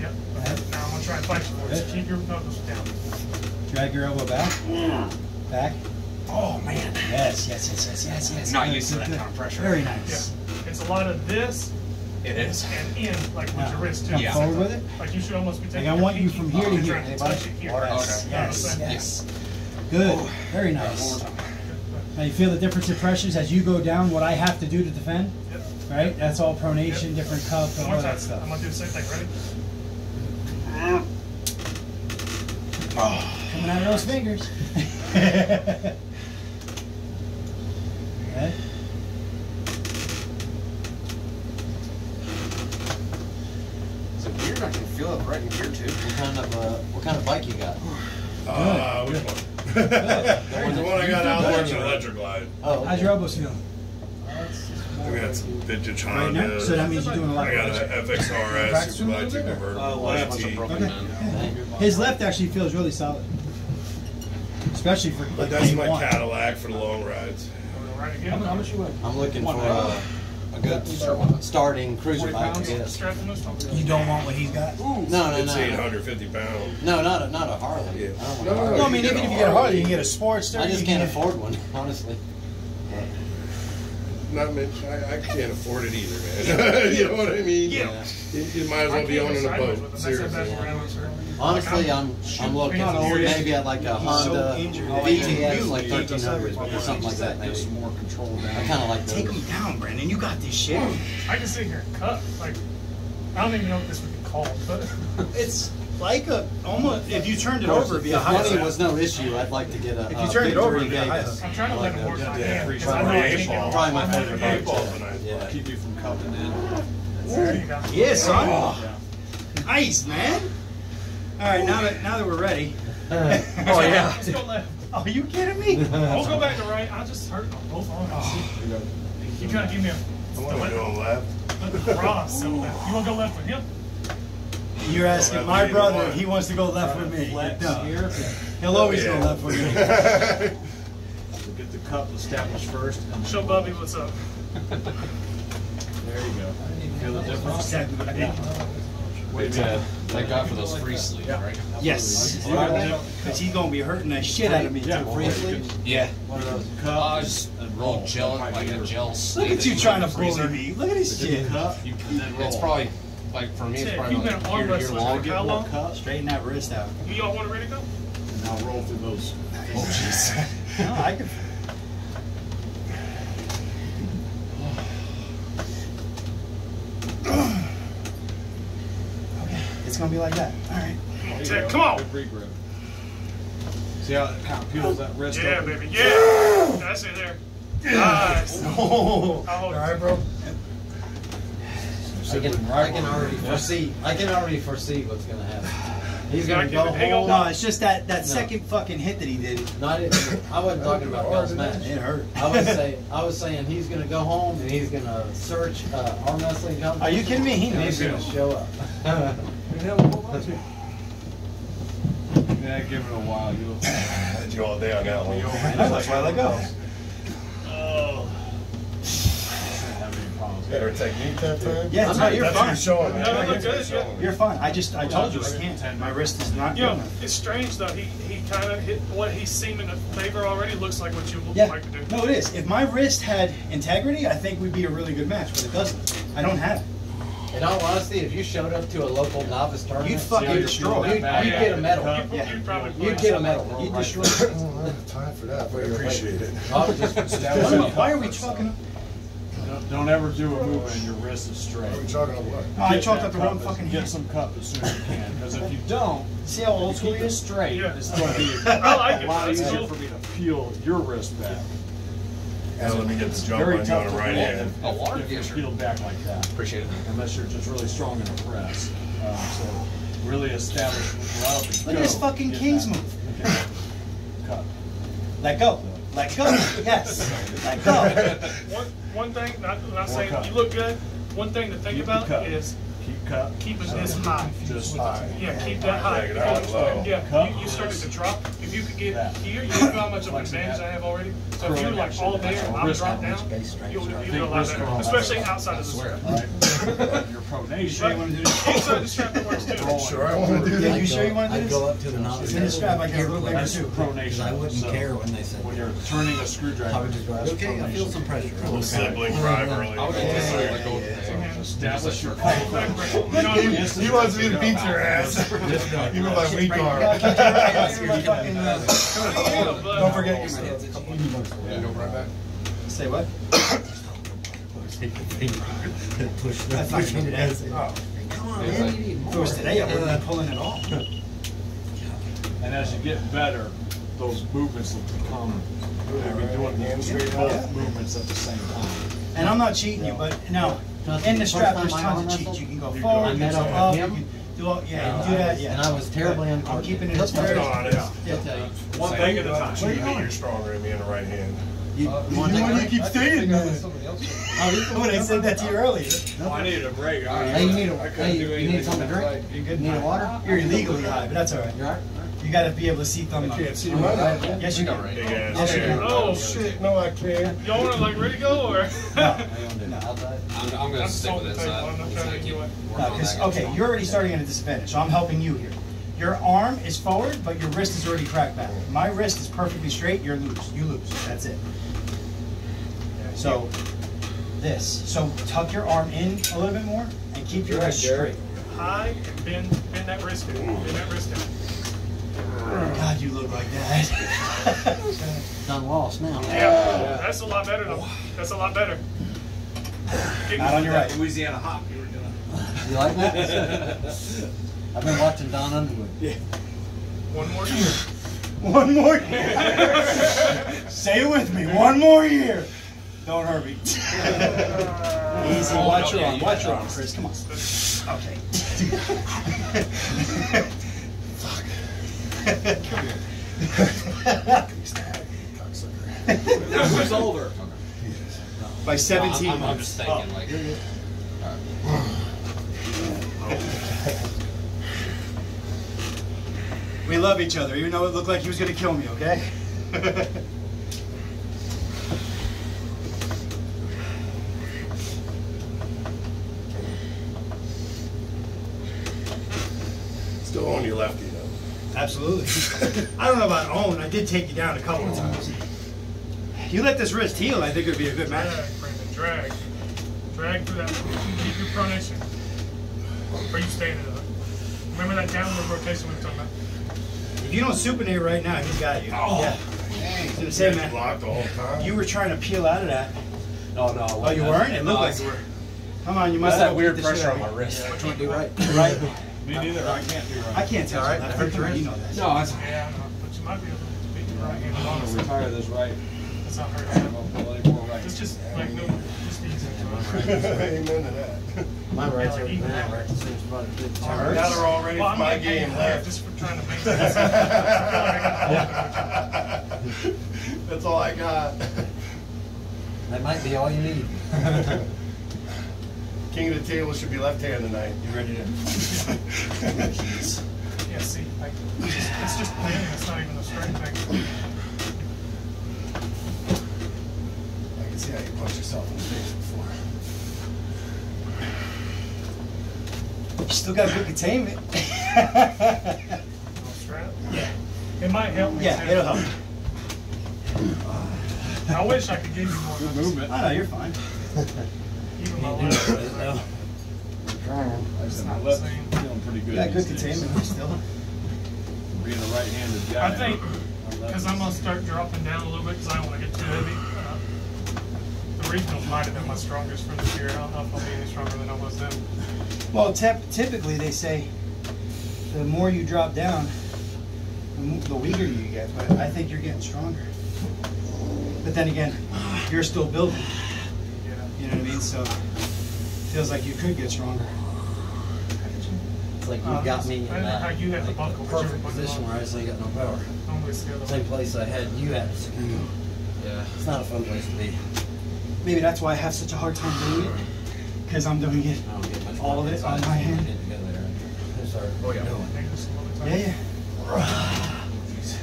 Yep. Now I'm going to try and fight for it. Keep your knuckles down. Drag your elbow back. Yeah. Back. Oh, man. Yes. Not used to that kind of pressure. Very nice. Yeah. It's a lot of this. It is. And in, like, with your wrist, too. Yeah. Forward with it. Like, you should almost be taking like, I want you from here to here. Hey, touch it here. Yes. Good. Oh, very nice. Now, you feel the difference in pressures as you go down, what I have to do to defend? Yep. Right? That's all pronation, different cup, and all that stuff. I'm going to do the same thing. Ready? Oh, coming out of those fingers. Okay. So gear, I can feel it right in here too. What kind of bike you got? Which one? The one I got out there is an electric glide. Oh, how's your elbows feeling? We got some vintage Honda. Right, so that means you're doing a lot of FXRS, Superbike convertible. His left actually feels really solid. Especially for but that's my Cadillac for the long rides. I'm looking for a good starting cruiser bike, I guess. You don't want what he's got? Ooh, no, it's 850 pounds. No, not a Harley. Yeah. I mean, even if you get a Harley, you can get a Sportster. I just can't afford one, honestly. Not much, I can't afford it either, man. You know what I mean? Yeah. You might as well be owning a boat. Seriously. Honestly, I'm looking maybe at like a Honda VTS, like 1300s, or something like that. Maybe. I kind of like those. Take them down, Brandon. You got this shit. I can sit here and cut. Like, I don't even know what this would be called, but it's like a almost. If you turned it over, it'd be a high hook. Money was no issue. I'd like to get a. If you turned it over, it'd be a high hook. I'm trying to let it work. Yeah, probably my favorite bike. Keep you from coming in. Yes, son. Nice, man. All right, now that we're ready. Oh yeah. Are you kidding me? We'll go back to right. I'll just hurt on both arms. You gotta give me a. I want to go left. Cross. You want to go left with him? You're asking my brother if he wants to go left with me. No. He'll always go left with me. We'll get the cup established first. Show Bobby what's up. There you go. You feel the difference? Wait, Ted. Thank God for those free sleeves, right? Yes. Because he's going to be hurting the shit out of me, too. Free sleeves? Yeah. One of those cups. Roll gel, like a gel sleeve. Look at you trying to bully me. Look at his shit. It's probably, like, for me, it's probably like a year long. How long? Straighten that wrist out. You y'all want to ready to go? And I'll roll through those. Oh, jeez. No, I can. It's gonna be like that. All right. Come on, Ted. Come on. See how it kind of peels that wrist. Yeah, baby. Yeah. That's it there. Nice. Oh. All right, bro. I can already foresee what's gonna happen. He's gonna go home. No, it's just that second fucking hit that he did. Not it. I wasn't talking about Bell's match. It hurt. I was saying he's gonna go home and he's gonna search arm wrestling competition. Are you kidding me? He knows he's gonna show up. Yeah, give it a while. You all day on that one. That's why I let go. Oh. Better technique that time. Yeah, no, you're fine. You're fine. I told you I can't. My wrist is not. Yeah, it's strange though. He kind of hit what he's seen in the favor already. Looks like what you would like to do. No, it is. If my wrist had integrity, I think we'd be a really good match. But it doesn't. I don't have it. In all honesty, if you showed up to a local novice tournament, you'd fucking destroy. You'd get a medal. You'd get a medal. You'd destroy. I don't have time for that, but I appreciate it. Why are we chalking up? Don't ever do a move and your wrist is straight. Are we chalking up what? I chalked up the wrong fucking hand. Get some cup as soon as you can, because if you don't, see how old school is straight. It's going to be a lot easier for me to peel your wrist back. So let me get the jump on you on the right hand. A water geyser. Peeled back like that. Appreciate it. Unless you're just really strong in the press. So really establish what. Look at this fucking king's move. Okay. Cut. Let go. Let go. Yes. Let go. One thing, not saying you look good, one thing to think about is keeping this high. Just high. Yeah, keep that high. Yeah, you started to drop. If you could get here, you know how much of an advantage I have already. So if you're like all there and I'm dropped down, you'll allow that. Especially outside of the strap. You're pronation. You want to do this? Inside the strap, it works too. Sure, I want to do that. You sure you want to do this? I go up to the novice. In the strap, I get a little bigger too. Pronation. I wouldn't care when they said. When you're turning a screwdriver. Okay, I feel some pressure. A little sibling rivalry. Establish your He wants me to beat your ass. Even my weak arm. Don't forget your hands. Yeah, go right back. Say what? Come on, man. You need more. If it was today, I wouldn't have been pulling at all. And as you get better, those movements will become. You'll be doing both movements at the same time. And I'm not cheating you, but now. In the strap, there's tons of cheats. You can go forward, you can go up, you can do all, yeah, you do that, yeah. And I was terribly uncoordinated. I'm keeping it as fair as one thing at a time. You're stronger than me in the right hand. You keep staying there. I said that to you earlier. Oh, I needed a break. Hey, you need something to drink? You need water? You're illegally high, but that's all right. You're all right? You gotta be able to see thumbs. I can't see my right. Yes, you can. Yes, you can. Oh shit! No, I can't. Y'all wanna like ready to go or? I'm gonna stick with this. Okay, you're already starting at a disadvantage, so I'm helping you here. Your arm is forward, but your wrist is already cracked back. My wrist is perfectly straight. You're loose. You lose. That's it. So this. So tuck your arm in a little bit more and keep your wrist straight. High and bend that wrist down. Bend that wrist down. God, you look like that. Done lost now. Yeah, that's a lot better though. That's a lot better. Not on your right. Louisiana hop you were doing. You like that? I've been watching Don Underwood. Yeah. One more year. One more year. Say it with me. One more year. Don't hurt me. Easy. Watch your arm. Watch your arm, Chris. Come on. Okay. This was older. By 17 no, I'm just thinking, like... We love each other, even though it looked like he was gonna kill me, okay? Still own your lefty, though. Absolutely. I don't know about own, I did take you down a couple of times. You let this wrist heal, I think it would be a good match. Drag, Brandon, drag. Drag through that. Keep your pronation. Or you stay there. Remember that downward rotation we were talking about? If you don't supinate right now, he's got you. Oh, yeah. Dang. I was gonna say, man, blocked the whole time. You were trying to peel out of that. No, no. Oh, you weren't? It looked like you were. Come on, you must have that weird pressure on my wrist. Yeah, I can't do right. Right? Me neither. I can't do right. I can't tell right. I heard you know that. No, that's... Yeah, I know. But you might be able to beat your right hand. I'm going to retire this right. That's not hurt. It's just like no... Amen to that. My rights are already well, my game left. Just for trying to make sense. That's all I got. That might be all you need. King of the table should be left hand tonight. You ready to? Yeah, see, like, it's just planning. It's not even a strength thing. I can see how you punch yourself in the face before. Still got good containment. Yeah. It might help me. Yeah, too. It'll help. I wish I could give you more good movement. I know, you're fine. Even my left right now. It's not the same. Feeling pretty good. Got good containment still. Being a right handed guy. I think, because I'm going to start dropping down a little bit because I don't want to get too heavy. The regionals might have been my strongest for this year. I don't know if I'll be any stronger than I was then. Well, typically they say the more you drop down, the weaker you get. But I think you're getting stronger. But then again, you're still building. Yeah. You know what I mean? So it feels like you could get stronger. It's like you got me in that perfect position where I just ain't got no power. Same place I had you at. Yeah. It's not a fun place to be. Maybe that's why I have such a hard time doing it. Because I'm doing it, all of it on my hand. Oh, yeah. Yeah, yeah. It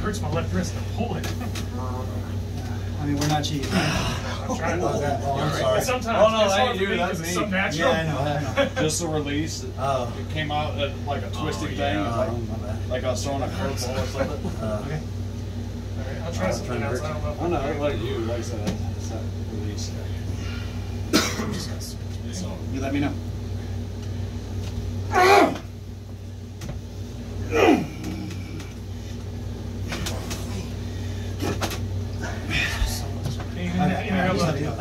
hurts my left wrist to pull it. I mean, we're not cheating. I'm trying to do that. Oh, sometimes it's hard to that's me. It's so natural. Yeah, I know. Just the release. It came out like a twisted thing. Like I was throwing a curveball or something. Okay. All right, I'll try something else. I don't know. I know, like you. Like I said, it's not release. You let me know. I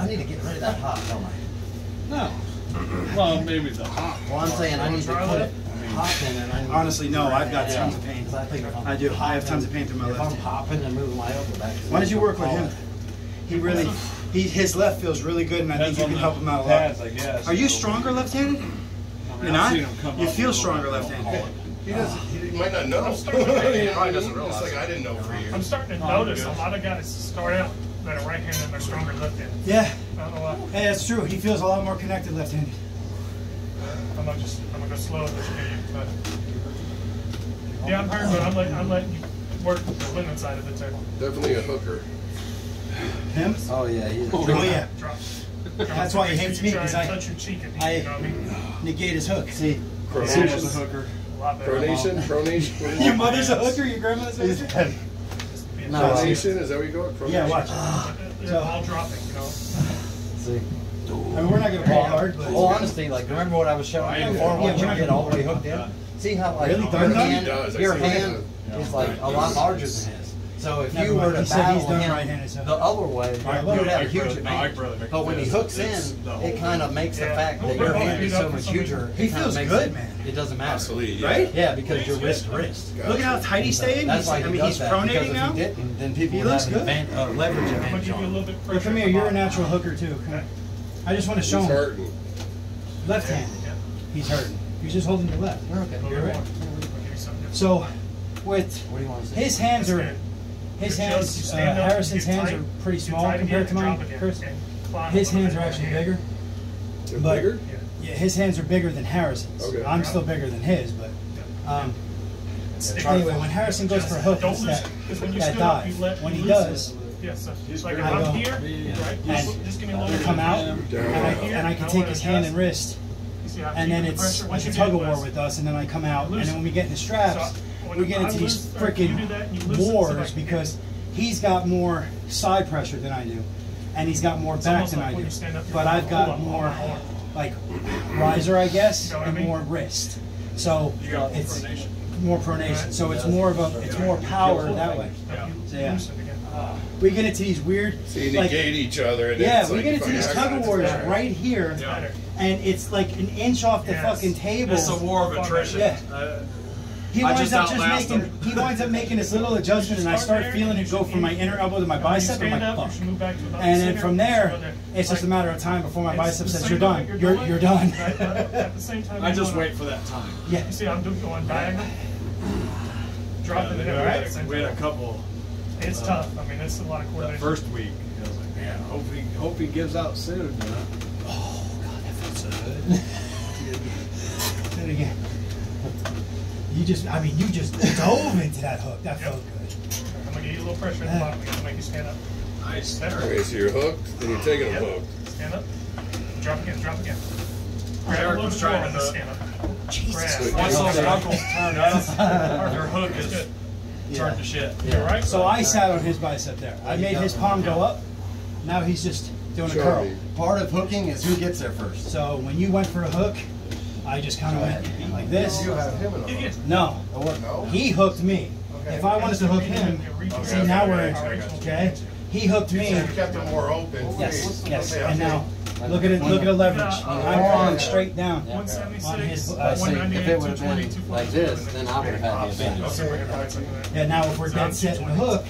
need to get rid of that hop, don't I? No. Well, maybe the hop. Well, I'm saying I need to put it hop in and I need honestly, no, I've got tons of pain. I do. I have tons of pain through my left. I'm hopping and moving my elbow back. Why did you work with him? He really... His left feels really good, and I think you can help him out a lot. I guess. Are you stronger left-handed? You're not? You feel stronger left-handed. He might not know. He probably doesn't realize. It's like I didn't know for years. I'm starting to notice a lot of guys start out that are right-handed and they're stronger left-handed. Yeah. Hey, that's true. He feels a lot more connected left-handed. I'm gonna go slow this game, but yeah, I'm hurt, but I'm letting you work the limit side of the table. Definitely a hooker. Him? Oh yeah, he's a yeah. That's why he hates me because I negate his hook. See, Cronation's a hooker. Pronation. Your mother's a hooker. Your grandmother's a hooker. Pronation. Is that where you go? Pronation. Yeah, watch. They're all dropping. You know. See. I mean, we're not gonna play hard. Well, honestly, like remember what I was showing you before? Once you get all the way hooked in, see how like your hand is like a lot larger than his. So if you were to battle him the other way, you would have a huge advantage. But when he hooks in, it kind of makes the fact that your hand is so much huger. He feels good, man. It doesn't matter. Absolutely, right? Yeah, because your wrist. Look at how tight he's staying. That's why he's pronating now. Then people would have leverage advantage on him. Look, come here. You're a natural hooker too. I just want to show him. Left hand. He's hurting. You're just holding your left. You're okay. You're right. So, with his hands are. His hands, Harrison's hands are pretty small compared to mine, Chris. His hands are actually bigger. Bigger? Yeah, his hands are bigger than Harrison's. Okay. I'm still bigger than his, but Anyway, when Harrison goes for a hook, that dive. When he does, like I go here, and come out, and I can take his hand and wrist, and then it's a tug-of-war with us, and then I come out, and then when we get in the straps, we get into these freaking wars because he's got more side pressure than I do, and he's got more back than I do, but I've got more like riser, I guess, and more wrist. So it's more pronation. So it's more of a, it's more power that way. So yeah. We get into these weird, so you negate each other. And yeah, we get into these tug-of-wars right here, and it's like an inch off the fucking table. It's a war of attrition. Yeah. He winds up making this little adjustment, and I start feeling it go from my inner elbow to my bicep, and I'm like, fuck. And then from there, it's just a matter of time before my bicep says, you're done, you're done. At the same time, I just wait for that time. Yeah. You see, I'm going diagonal. Dropping it. Right. We had a couple. It's tough. I mean, it's a lot of coordination. That first week, I was like, man, hope he gives out soon. Oh, God, that felt so good. Do it again. You just, I mean, you just dove into that hook. That felt good. I'm going to give you a little pressure at the bottom. I'm going to make you stand up. Nice. Okay, so you're hooked, and you're taking a hook. Stand up. Drop again, drop again. Derek was trying to stand up. Jesus. Once those knuckles turn up, your hook is good. Turn to shit. You're right. So I sat on his bicep there. I made his palm go up. Now he's just doing a curl. Part of hooking is who gets there first. So when you went for a hook, I just kind of went like this. You have him in no. He hooked me. If I wanted to hook him, see, now we're okay. He hooked me. You kept him more open. Yes, yes. And now, look at the leverage. I'm falling straight down on his. If it would have been like this, then I would have had the advantage. Yeah, now if we're dead set in the hook,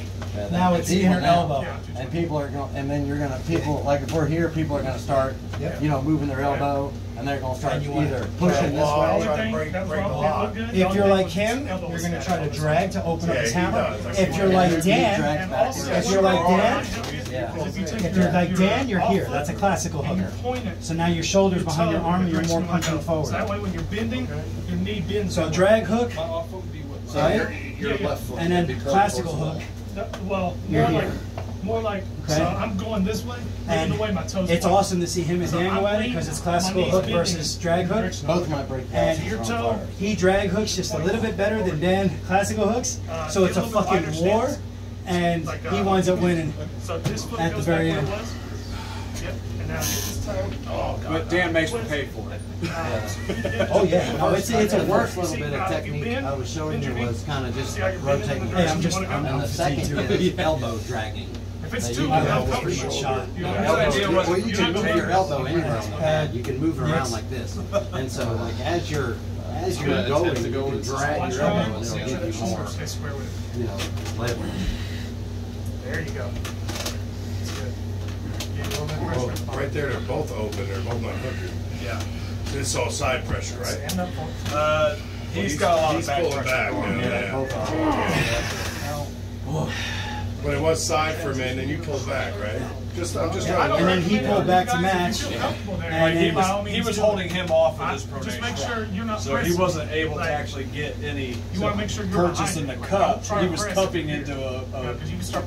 now it's the inner elbow. And people are going, and then you're going to, people, like if we're here, people are going to start, you know, moving their elbow. And they're going to start either pushing this way. If you're like him, you're going to try to drag to open up his hammer. If you're like Dan, you're here. That's a classical hooker. So now your shoulder's behind your arm and you're more punching forward. That way when you're bending, your knee bends. So drag hook, right? And then classical hook. Well, more like so I'm going this way, and the way my toes. It's awesome to see him and Dan go at it because it's classical hook versus drag hook. Both my break. And your toe, he drag hooks just a little bit better than Dan classical hooks, so it's a fucking war, and like, he winds up winning at the very end. And now this time, but Dan makes me pay for it. Oh yeah, no, it's a worse little bit of technique. I was showing you was kind of just rotating. Hey, I'm the second is elbow dragging. If it's too low, pretty much shot. Well, you can move your elbow anywhere on the pad. You can move it around like this, and so like as you're going, you can drag your elbow, and it'll give you more, you know, leverage. There you go. Right there, they're both open. They're both not hooking. Yeah. It's all side pressure, right? He's got a lot of back pressure. But it was side for me, and then you pulled back, right? And then he pulled back to match. Yeah. And he was holding him off of his pronation. Just make sure you're not pressing. He wasn't able to actually get any purchase in the cup. He was cupping into a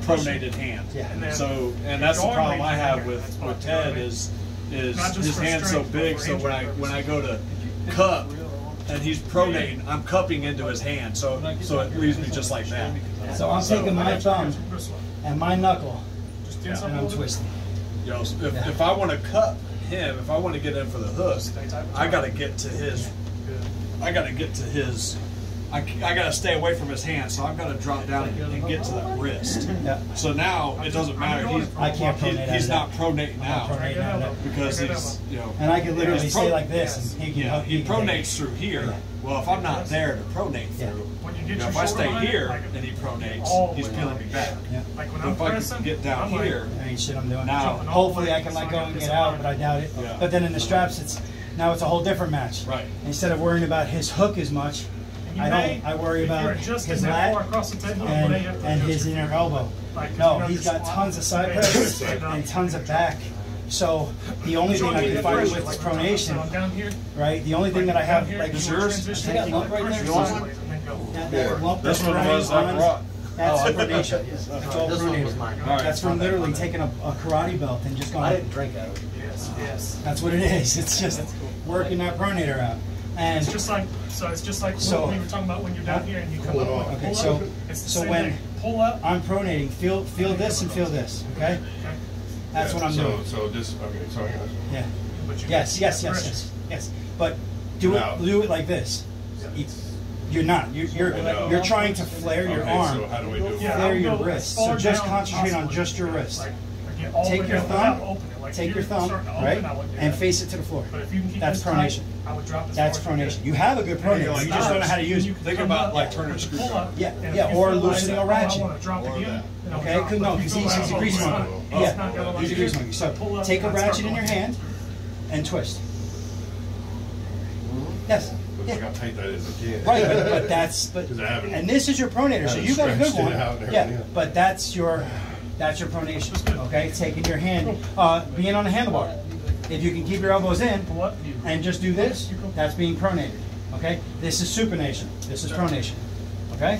pronated hand. Yeah. So, and that's the problem I have with Ted is his hand's so big, so when I go to cup and he's pronating, I'm cupping into his hand. So it leaves me just like that. So I'm taking my thumb and my knuckle. Yeah, and I'm twisting. You know, if I want to cut him, if I want to get in for the hook, I gotta get to his. I gotta get to his. I gotta stay away from his hand, so I've gotta drop down and get to that wrist. Yeah. So now it doesn't matter. He's not pronating out because he's And I can literally stay like this. And he pronates through here. Yeah. Well, if I'm not there to pronate through, if I stay here and he pronates, he's peeling me back. Yeah. Like when if I can get down here, now hopefully I can let go and get out, but I doubt it. Yeah. But then in the straps, now it's a whole different match. Right. Instead of worrying about his hook as much, I worry about his lat and his inner elbow. No, he's got tons of side press and tons of back. So the only thing I can fight with is pronation, right? The only thing that I have, like, yours, I got lump right there. That's what it was I brought. That's from Nation. This one was mine. That's from literally taking a karate belt and just going. I didn't drink that. Yes. That's what it is. It's just working that pronator out. And it's just like what we were talking about when you're down here and you come up. Okay, so when pull up, I'm pronating. Feel this and feel this. Okay. That's what I'm doing. So this. Okay. So yeah. Yes. But do it like this. You're not. You're trying to flare your arm. So how do we do it? Flare your wrist. So just concentrate on just your wrist. Take your thumb. Take your thumb, right, and face it to the floor. That's pronation. That's pronation. You have a good pronator. You just don't know how to use it. Think about like turning a screwdriver. Yeah, or loosening a ratchet. Okay, no, because he's a grease monkey. Yeah, he's a grease monkey. So take a ratchet in your hand and twist. Yes. Yeah. Like how tight that is again. Right, but that's and this is your pronator, so you got a good one. Yeah, but that's your pronation. Okay, taking your hand, being on the handlebar. If you can keep your elbows in and just do this, that's being pronated. Okay, this is supination. This is pronation. Okay.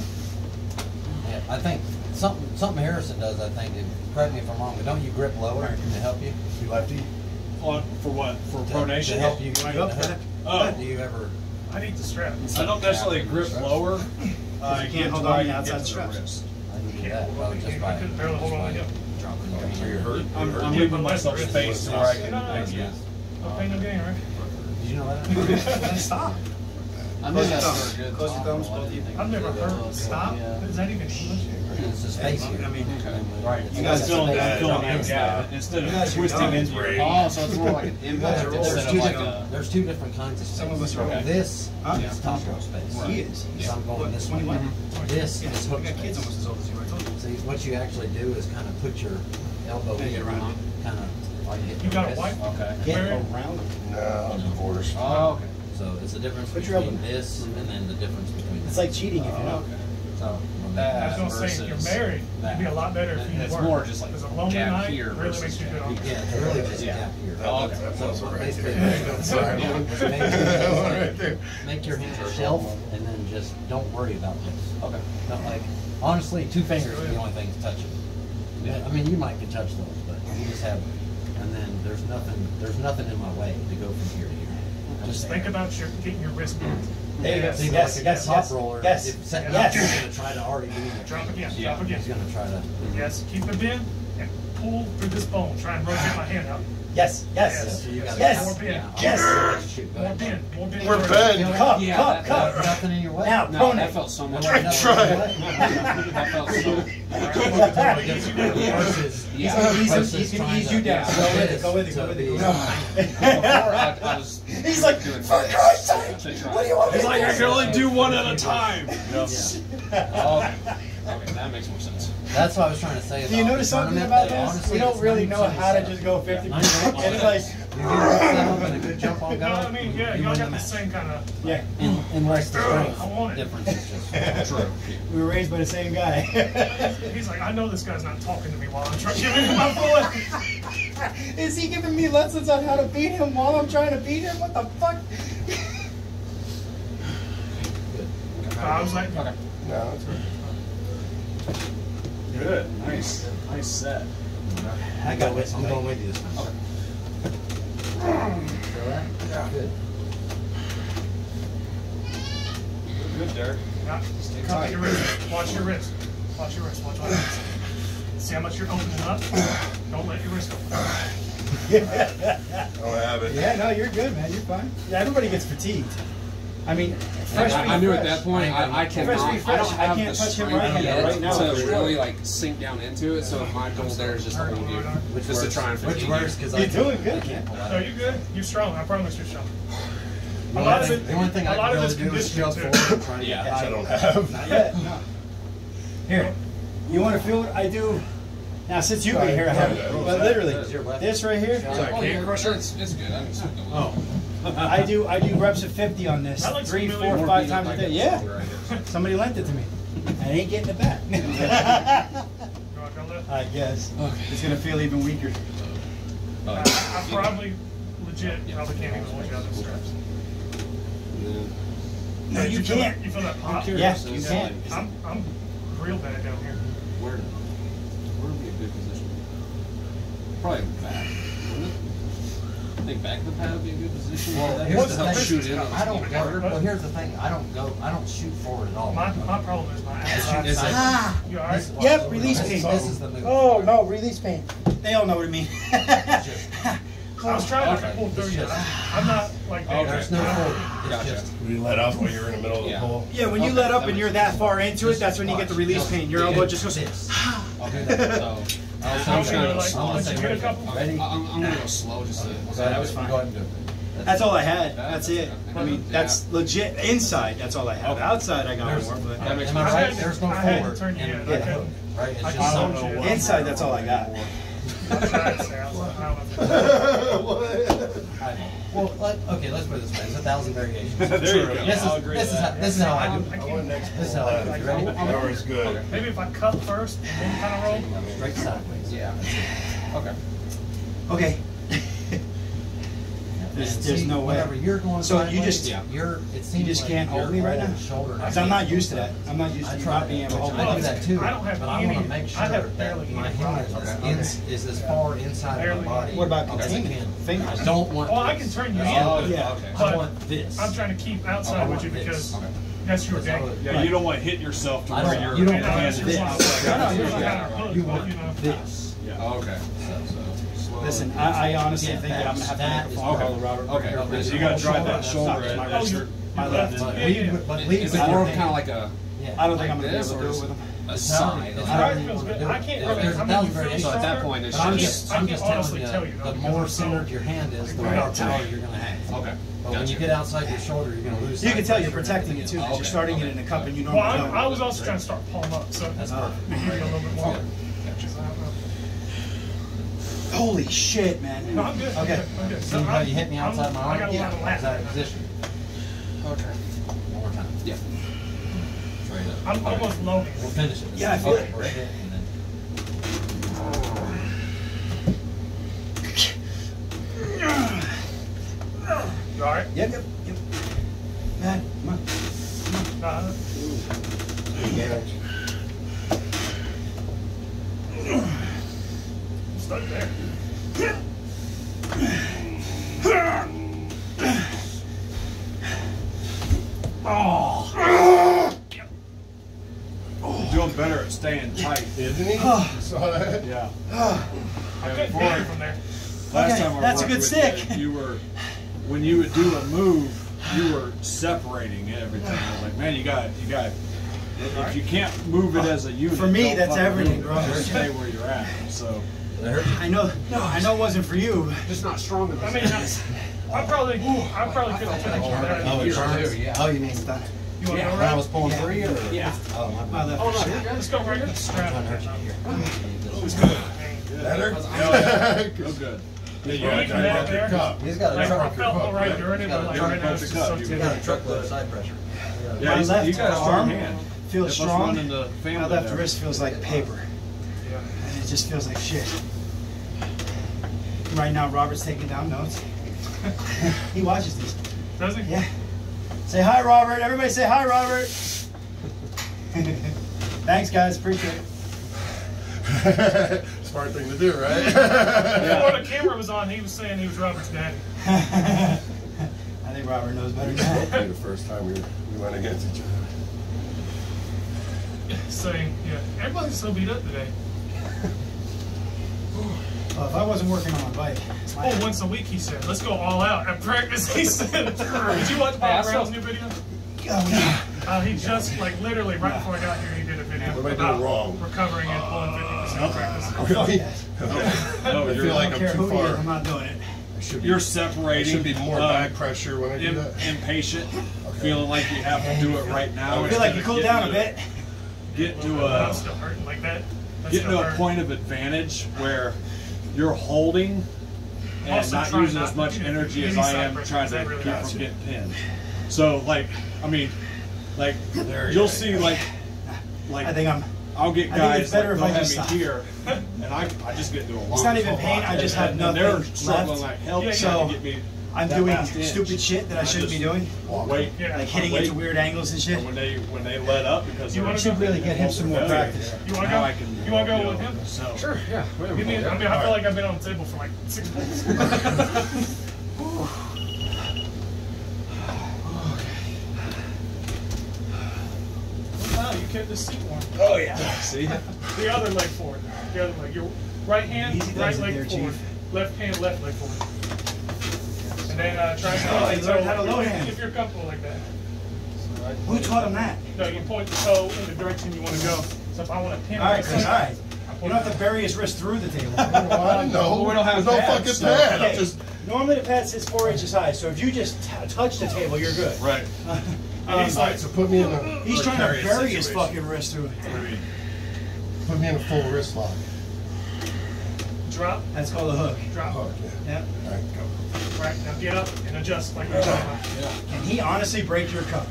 Yeah, I think something Harrison does. I think, correct me if I'm wrong, but don't you grip lower to help you? You lefty. For what? For pronation to help you. Oh, do you ever? I need the strap. I don't necessarily grip lower. I can't hold on the outside strap. I couldn't barely hold on. I'm giving myself space where I can. No pain, no gain, right? Did you know that? Stop. I've never heard stop. Is that even English? It's just face here. I mean, right. You guys don't instead of twisting into your oh, so it's more like an impact instead of like a. There's two different kinds of space. Some of us are okay. This is top row space. He is. So I'm going this way. This is hook space. See, what you actually do is kind of put your elbow around, kind of like you got a wipe? Okay. Get around. No, of course. Oh, okay. So it's the difference between this and then the difference between. It's like cheating if you know. So that I was gonna say, if you're married, it'd be a lot better if you were. It's more just like a lonely night really makes you good on. Yeah, it really makes you happier. That's right there. Sorry. Make your hand a shelf and then just don't worry about this. Okay. Not like, honestly, two fingers are the only things touching. Yeah. I mean, you might get touched those, but you just have, and then there's nothing in my way to go from here to here. Just think about getting your wrist moved. Yes, top roller. Yes, yes. He's going to try to already do it. Drop again, drop again. He's going to try to. Yes, keep it in and pull through this bone. Try and rotate my hand out. Yes, yes, yes, yes. More bend, more bend. More bend. Cup. Nothing in your way. Now, no, that felt so much. I tried. That felt so. He's going to ease you down. Go with it, go with it. He's like, for God's sake, what do you want me to do? He's like, I can only do one at a time. Okay, that makes more sense. That's what I was trying to say. Do you notice something about this? We don't really know how to just go 50%. And it's like, and a good jump on guard. You know what I mean? Yeah, y'all got the same kind of. Yeah. Unless the difference is just true. We were raised by the same guy. He's like, I know this guy's not talking to me while I'm trying to give him my bullet. Is he giving me lessons on how to beat him while I'm trying to beat him? What the fuck? I was like, okay. No, that's good. Good. Nice. Nice set. I got it. I'm going with you this time. Okay. Yeah. Good. You're good, Derek. Yeah. Stay tight. Watch your wrist. Watch your wrist. Watch my wrist. See how much you're opening up. Don't let your wrist go. Don't have it. Yeah, no, you're good, man. You're fine. Yeah, everybody gets fatigued. I mean, I knew at that point I cannot. I can't touch him right now to really like sink down into it. So my goal there is just to hold you, just to try and fatigue you. You're doing good. No, you're good. You're strong. I promise you're strong. A lot of it. The only thing I can really do is jump forward and try to get that. I don't have. Not yet. Here, you want to feel what I do? Now, since you've been here, I haven't. But literally, this right here. It's good. Oh. I do reps of 50 on this, 3, 4, 5 times a day. Yeah, somebody lent it to me. I ain't getting it back. I guess it's gonna feel even weaker. I probably legit probably can't even watch out the straps. No, you can't. You feel that pop? Yes, you can. I'm real bad down here. Where would be a good position? Probably back. I think back of the pad would be a good position. Well, here's the thing. I don't work. Well, here's the thing. I don't shoot forward at all. My problem is my ass. Ah! You all right? Yep, release pain. This is the move. Oh, no, release pain. They all know what I mean. I was trying to pull through you. I'm not like that. There's no forward. Just you let up when you're in the middle of the pull. Yeah, when you let up and you're that far into it, that's when you get the release pain. Your elbow just goes. I'll do that. So. I'm going to go slow just to... Okay, that was fine. Go ahead and do it. That's all I had. That's it. I mean, that's legit. Inside, that's all I have. Outside, I got more. But right? There's no forward. Right? It's just so... Inside, that's all I got. Well, okay, let's put it this way. There's 1,000 variations. There you go. This is how I do it. This is how I do it. You ready? That was good. Maybe if I cut first, then kind of roll. Straight sideways. Yeah. Okay. Okay. There's no way. You're going so you just can't hold me right now. Because I'm not used to that. I'm not used to not being able to hold. I do that too. I don't have. But I want to make sure that my hand is as far inside of my body. What about containing fingers? I don't want. Well, I can turn you in. Yeah. I want this. I'm trying to keep outside with you because. That's your thing. Yeah, you don't want to hit yourself to where your hands are blocked. You want this. Yeah. Okay. Listen, I honestly think that I'm going to have to make a phone call to Robert. Okay, so you got to drive that shoulder in. My left. Is it more of kind of like a... I don't think I'm going to be able to do it with him. A sign. I can't really... So at that point, it's just... I'm just telling you, the more centered your hand is, the more power you're going to have. Okay. But when you get outside your shoulder, you're going to lose... You can tell you're protecting it, too, because you're starting it in a cup, and you normally don't. Well, I was also trying to start palm up, so... That's perfect. Maybe a little bit more. Holy shit, man. No, I'm good. Okay. I'm good. So how you hit me outside my arm? I got a lot of outside position. Okay. One more time. Yeah. Straight up. I'm almost low. We'll finish it. Yeah, I feel it. Right in and then. Oh. You alright? Yep. Man, come on. There you go. I'm stuck there. Oh. He's doing better at staying tight, isn't he? Saw that? Yeah. I couldn't get it from there. Last time I worked with Ted, you were, when you would do a move, you were separating everything. I was like, man, you got. If you can't move it as a unit, for me, that's everything. Just stay where you're at. So. I know it wasn't for you. Just not strong enough. I mean, I probably could have taken all that. Oh, you mean that? You want to go around? I was pulling three or? Yeah. Oh, no. Let's go right here. Let's go. Better? Go good. Yeah, you got to cup. He's got a truck. I felt all right during it, but like right now it's so tight. You got a truckload side pressure. Yeah, you got a strong hand. Feels strong. My left wrist feels like paper. It just feels like shit. Right now, Robert's taking down notes. He watches these. Does he? Yeah. Say hi, Robert. Everybody say hi, Robert. Thanks, guys. Appreciate it. Smart thing to do, right? Before the camera was on, he was saying he was Robert's daddy. I think Robert knows better than that. The first time we went against each other. Saying, yeah, everybody's so beat up today. Well, if I wasn't working on my bike... Well, once a week, he said, let's go all out. At practice, he said. Did you watch Bob Brown's new video? Yeah. He just, like, literally right before I got here, he did a video about recovering and pulling 50% practice. Really? Okay. No, I feel like I'm too far. I'm not doing it. You're separating. Should be more back pressure when I do that. Impatient, feeling like you have to do it right now. I feel like you cool down a bit. Get to a... I'm still hurting like that. Get to a point of advantage where you're holding and also not using as much energy as I am trying to keep from getting pinned. So, like, I mean, like, you'll see, like, I'll get guys that will have me here, and I just get to a long fall. It's not even pain, I just have nothing left. They're struggling like hell trying to get me I'm doing stupid shit that I shouldn't be doing. Wait, like hitting into weird angles and shit. And when they let up, because you should really get him some more practice. You want to go? You want to go with him? So. Sure. Yeah. I mean, I feel like I've been on the table for like 6 months. Wow, you kept the seat warm. Oh yeah. See. The other leg forward. The other leg. Your right hand, right leg forward. Left hand, left leg forward. And then try to if you're comfortable like that. So who taught him that? No, you point the toe in the direction you want to go. So if I want to pin all right. You don't have to bury his wrist through the table. No, we don't have pads, no fucking pad. Okay. Normally the pad sits 4 inches high, so if you just touch the table, you're good. Right. He's like, so put me in a he's trying to bury his fucking wrist through the table. Put me in a full wrist lock. Drop. That's called a hook. Drop. Hook, yeah. Yep. All right, go. All right, now get up and adjust like we're talking about. Can he honestly break your cup?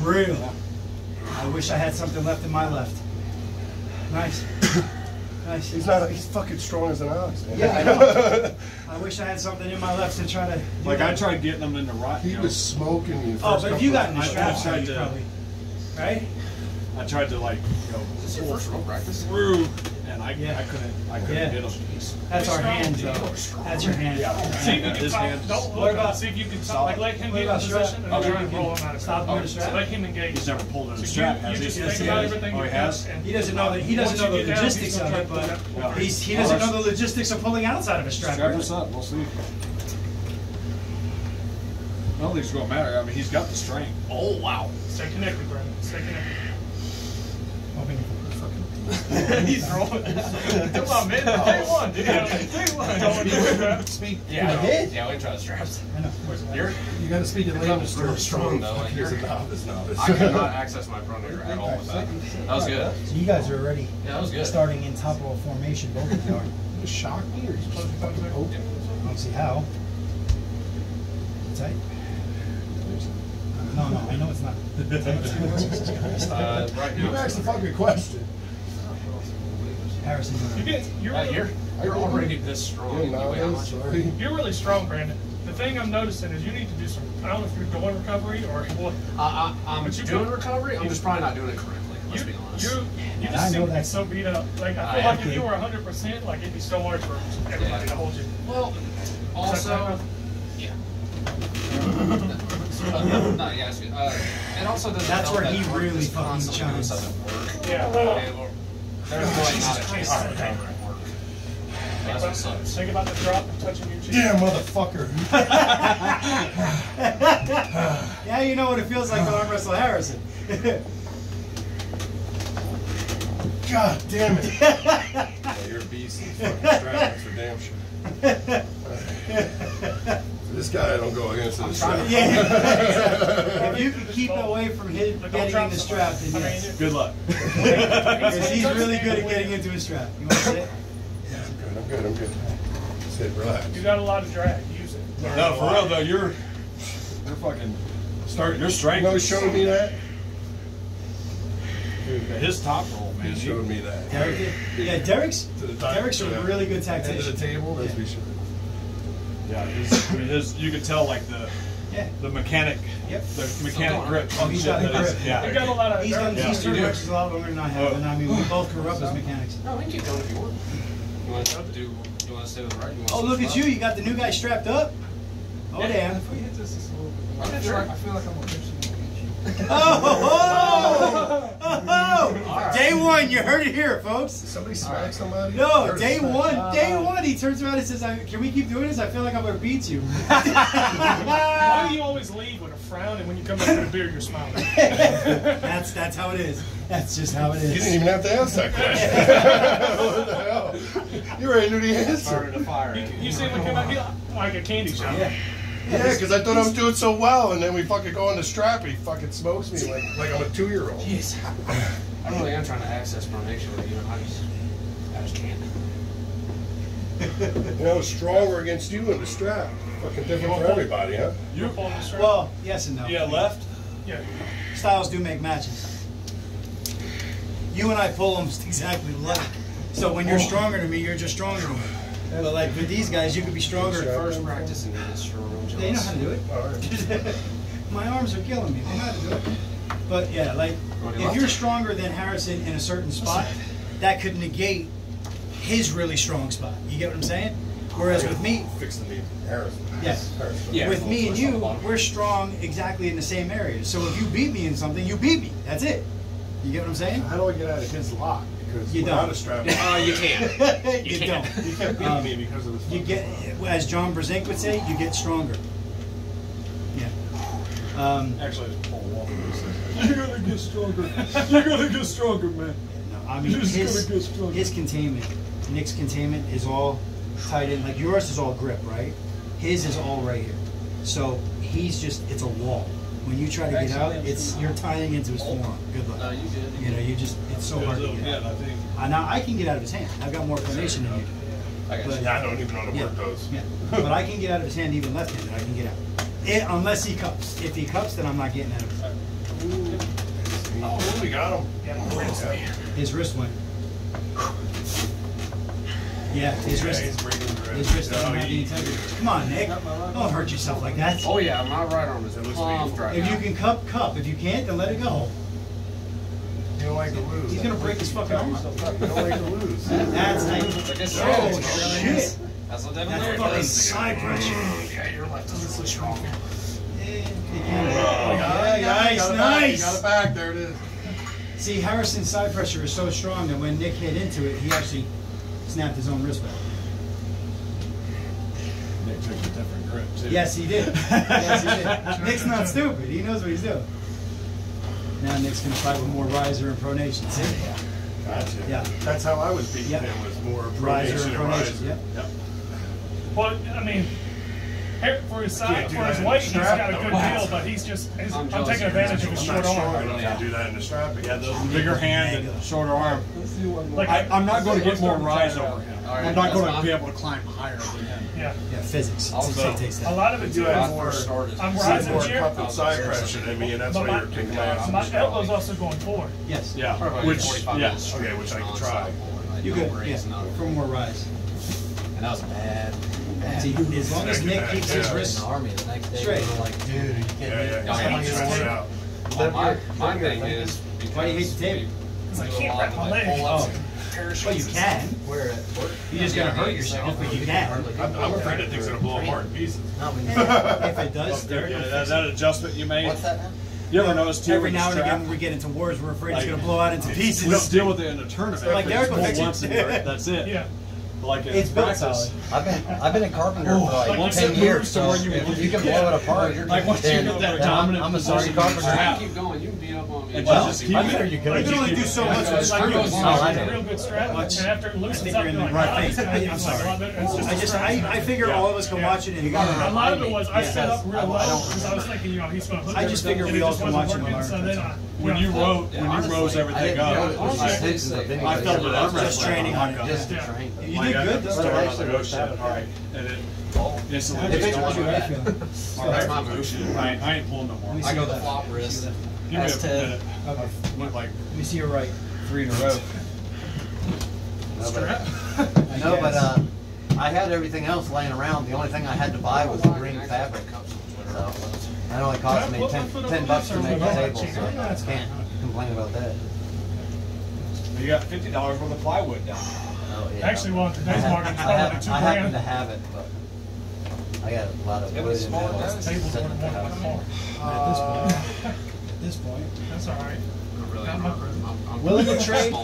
Real. Yeah. I wish I had something left in my left. Nice. Nice. He's fucking strong as an ox. Man. Yeah, I know. I wish I had something in my left to try to. Like that. I tried getting him in the right. He was smoking you. Oh, but if you got in the straps, you probably. Right? I tried to like, you know, force through. And I couldn't hit him. That's our hand, though. That's your hand. Yeah. See if you can stop. Don't look up. See if you can stop. Like, let him get in position and try and roll him out of stop. Let him engage. He's never pulled in the strap, has he? Yes, he has. He doesn't know the logistics of it, but he doesn't know the logistics of pulling outside of a strap. Strap us up. We'll see. I don't think it's going to matter. I mean, he's got the strength. Oh, wow. Stay connected, Brandon. Stay connected. He's rolling. Come on, man. Day one, dude. Day one. Don't do straps. Yeah, I did. Yeah, we tried straps. I know. You got to speak it later. I'm just real strong, though. Like, here's a novice. I could not access my pronator at all with that. That was good. So you guys are already starting in top row formation. Both of you are. You shocked me, or you just fucking open? I don't see how. Tight. No, I know it's not. You asked the fucking question. Harrison, you're already this strong. You're really strong, Brandon. The thing I'm noticing is you need to do some. I don't know if you're doing recovery or what. I'm doing recovery. I'm just probably not doing it correctly. Let's be honest. You just seem like so beat up. Like I feel like if you were 100%, like it'd be so hard for everybody to hold you. Well, also, yeah. And also that's where he really fucking shines. Yeah. There's work. Think about the drop and touching your cheek. Yeah, motherfucker. Yeah, you know what it feels like to arm wrestle Harrison. God damn it. Yeah, you're a beast. Fucking straps for damn sure. So this guy I don't go against in the strap. Yeah. If you can keep away from him getting the strap, then yes. Good luck. Because he's really good at getting into his strap. You want to sit? Yeah, I'm good. Sit, relax. You got a lot of drag. Use it. No, for real though, you're fucking starting. Your strength. You know, showed me that. Dude, his top roll, man. He showed me that. Derek did. Yeah, Derek's a really good tactician. End of the table, let's be sure. Yeah, his, you could tell like the mechanic, the mechanic grip. Oh, he's got the grip. Yeah, he got a lot of. He's done. He's turned which is a lot longer than I have, and I mean we both grew up as mechanics. No, we can keep going if you want. You want to do? You want to stay with the right? Oh, look at you! You got the new guy strapped up. Oh damn! If we hit this a little bit, I feel like I'm going to. Oh! Day one, you heard it here, folks. Did somebody smack somebody? No, day one, he turns around and says, "Can we keep doing this? I feel like I'm gonna beat you." Why do you always leave with a frown, and when you come back with a beard, you're smiling? That's how it is. That's just how it is. You didn't even have to ask that question. What the hell? You already knew the answer. Started a fire. You see him come out here like a candy shop. Yeah. Yeah, because I thought I was doing so well, and then we fucking go on the strap, he fucking smokes me like I'm a 2-year-old. Jeez. I really am trying to access pronation, but you know, I just can't. You know, stronger against you in the strap. Fucking different for everybody, huh? You're pulling the strap? Well, yes and no. Yeah, left? Yeah. Styles do make matches. You and I pull them exactly left. So when you're stronger than me, you're just stronger than me. But like with these guys, you could be stronger at first practice and get stronger. They know how to do it. My arms are killing me. They know how to do it. But yeah, like if you're stronger than Harrison in a certain spot, that could negate his really strong spot. You get what I'm saying? Whereas with me, fix the knee. Harrison. Yes. Yeah. With me and you, we're strong exactly in the same areas. So if you beat me in something, you beat me. That's it. You get what I'm saying? How do I get out of his lock? Because you don't. You can't. You don't. You can't beat me because of this. You get, as John Brzenk would say, you get stronger. Yeah. Actually, Paul Walker says, "You're gonna get stronger. You're gonna get stronger, man." No, I mean his containment, Nick's containment is all tight in. Like yours is all grip, right? His is all right here. So he's just—it's a wall. When you try to get out, it's you're tying into his forearm. Good luck. You know, you just—it's so hard to get out. Now I can get out of his hand. I've got more coordination than you. But, I don't even know how to work those. Yeah. But I can get out of his hand, even left-handed. I can get out. Unless he cups. If he cups, then I'm not getting out of his hand. Oh, we got him. His wrist went. Yeah, his wrist. His wrist doesn't have any integrity. Come on, Nick. Don't hurt yourself like that. Oh yeah, my right arm is right If you can cup, cup. If you can't, then let it go. You don't like to lose. He's gonna break his fucking arm. You don't like to lose. That's like, oh shit. That's what Devin does. Fucking side pressure. Yeah, your left doesn't look strong. Nice, nice. Got it back. There it is. See, Harrison's side pressure is so strong that when Nick hit into it, he actually snapped his own wrist back. Nick took a different grip, too. Yes, he did. Yes, he did. Nick's not stupid. He knows what he's doing. Now Nick's going to fight with more riser and pronation. See? Yeah. Gotcha. Yeah. That's how I was beating him, was more riser and pronation. Yep. Yep. Well, I mean, for his size, for his weight, he's got a good deal, but he's just, I'm taking advantage of his short arm. I don't have to do that in the strap, but yeah, those bigger hand and shorter arm. Like, I'm not going to get more rise over him. Right, I'm not going to be able to climb higher than him. Yeah. Yeah, physics. Also, a lot of it too. I'm rising here. Side pressure than me, and that's why you're kicking my ass. My elbow's also going forward. Yes. Yeah. Which I can try. You could. For more rise. And that was bad. See, as long as Nick keeps his wrist straight, like, dude, you can't. My thing is, why do you hate the table? Because I can't wrap my leg. Well, you can. You just gotta hurt yourself, but you can. I'm afraid that thing's gonna blow apart in pieces. If it does, that adjustment you made. What's that now? You ever notice too? Every now and again, when we get into wars, we're afraid it's gonna blow out into pieces. We deal with it in a tournament. Like Derek will fix it. That's it. Yeah. Like it's practice. I've been a carpenter for like 10 years, so you can blow it apart. Like once you get that dominant, I'm a sorry carpenter. I keep going. You can be up on me. Well, you can only do so much. It's like a real good strat. And after it loosens up, you're like, I'm sorry. I figure all of us can watch it. A lot of it was I set up real well because I was thinking, you know, he's going to hook. I just figured we all can watch it. When you rose everything up, I felt it. I'm just training on it. You did good this time. That's my motion. I ain't pulling no more. I go the flop wrist. That's Ted. Let me see your right. 3 in a row. No, but I had everything else laying around. The only thing I had to buy was the green fabric. So that only cost me $10 to make the table, so I can't complain about that. You got $50 worth of plywood down there. Oh, yeah. Actually, well, today's market, I happen to have it, but I got a lot of wood in at this point, that's all right. I'm willing to trade.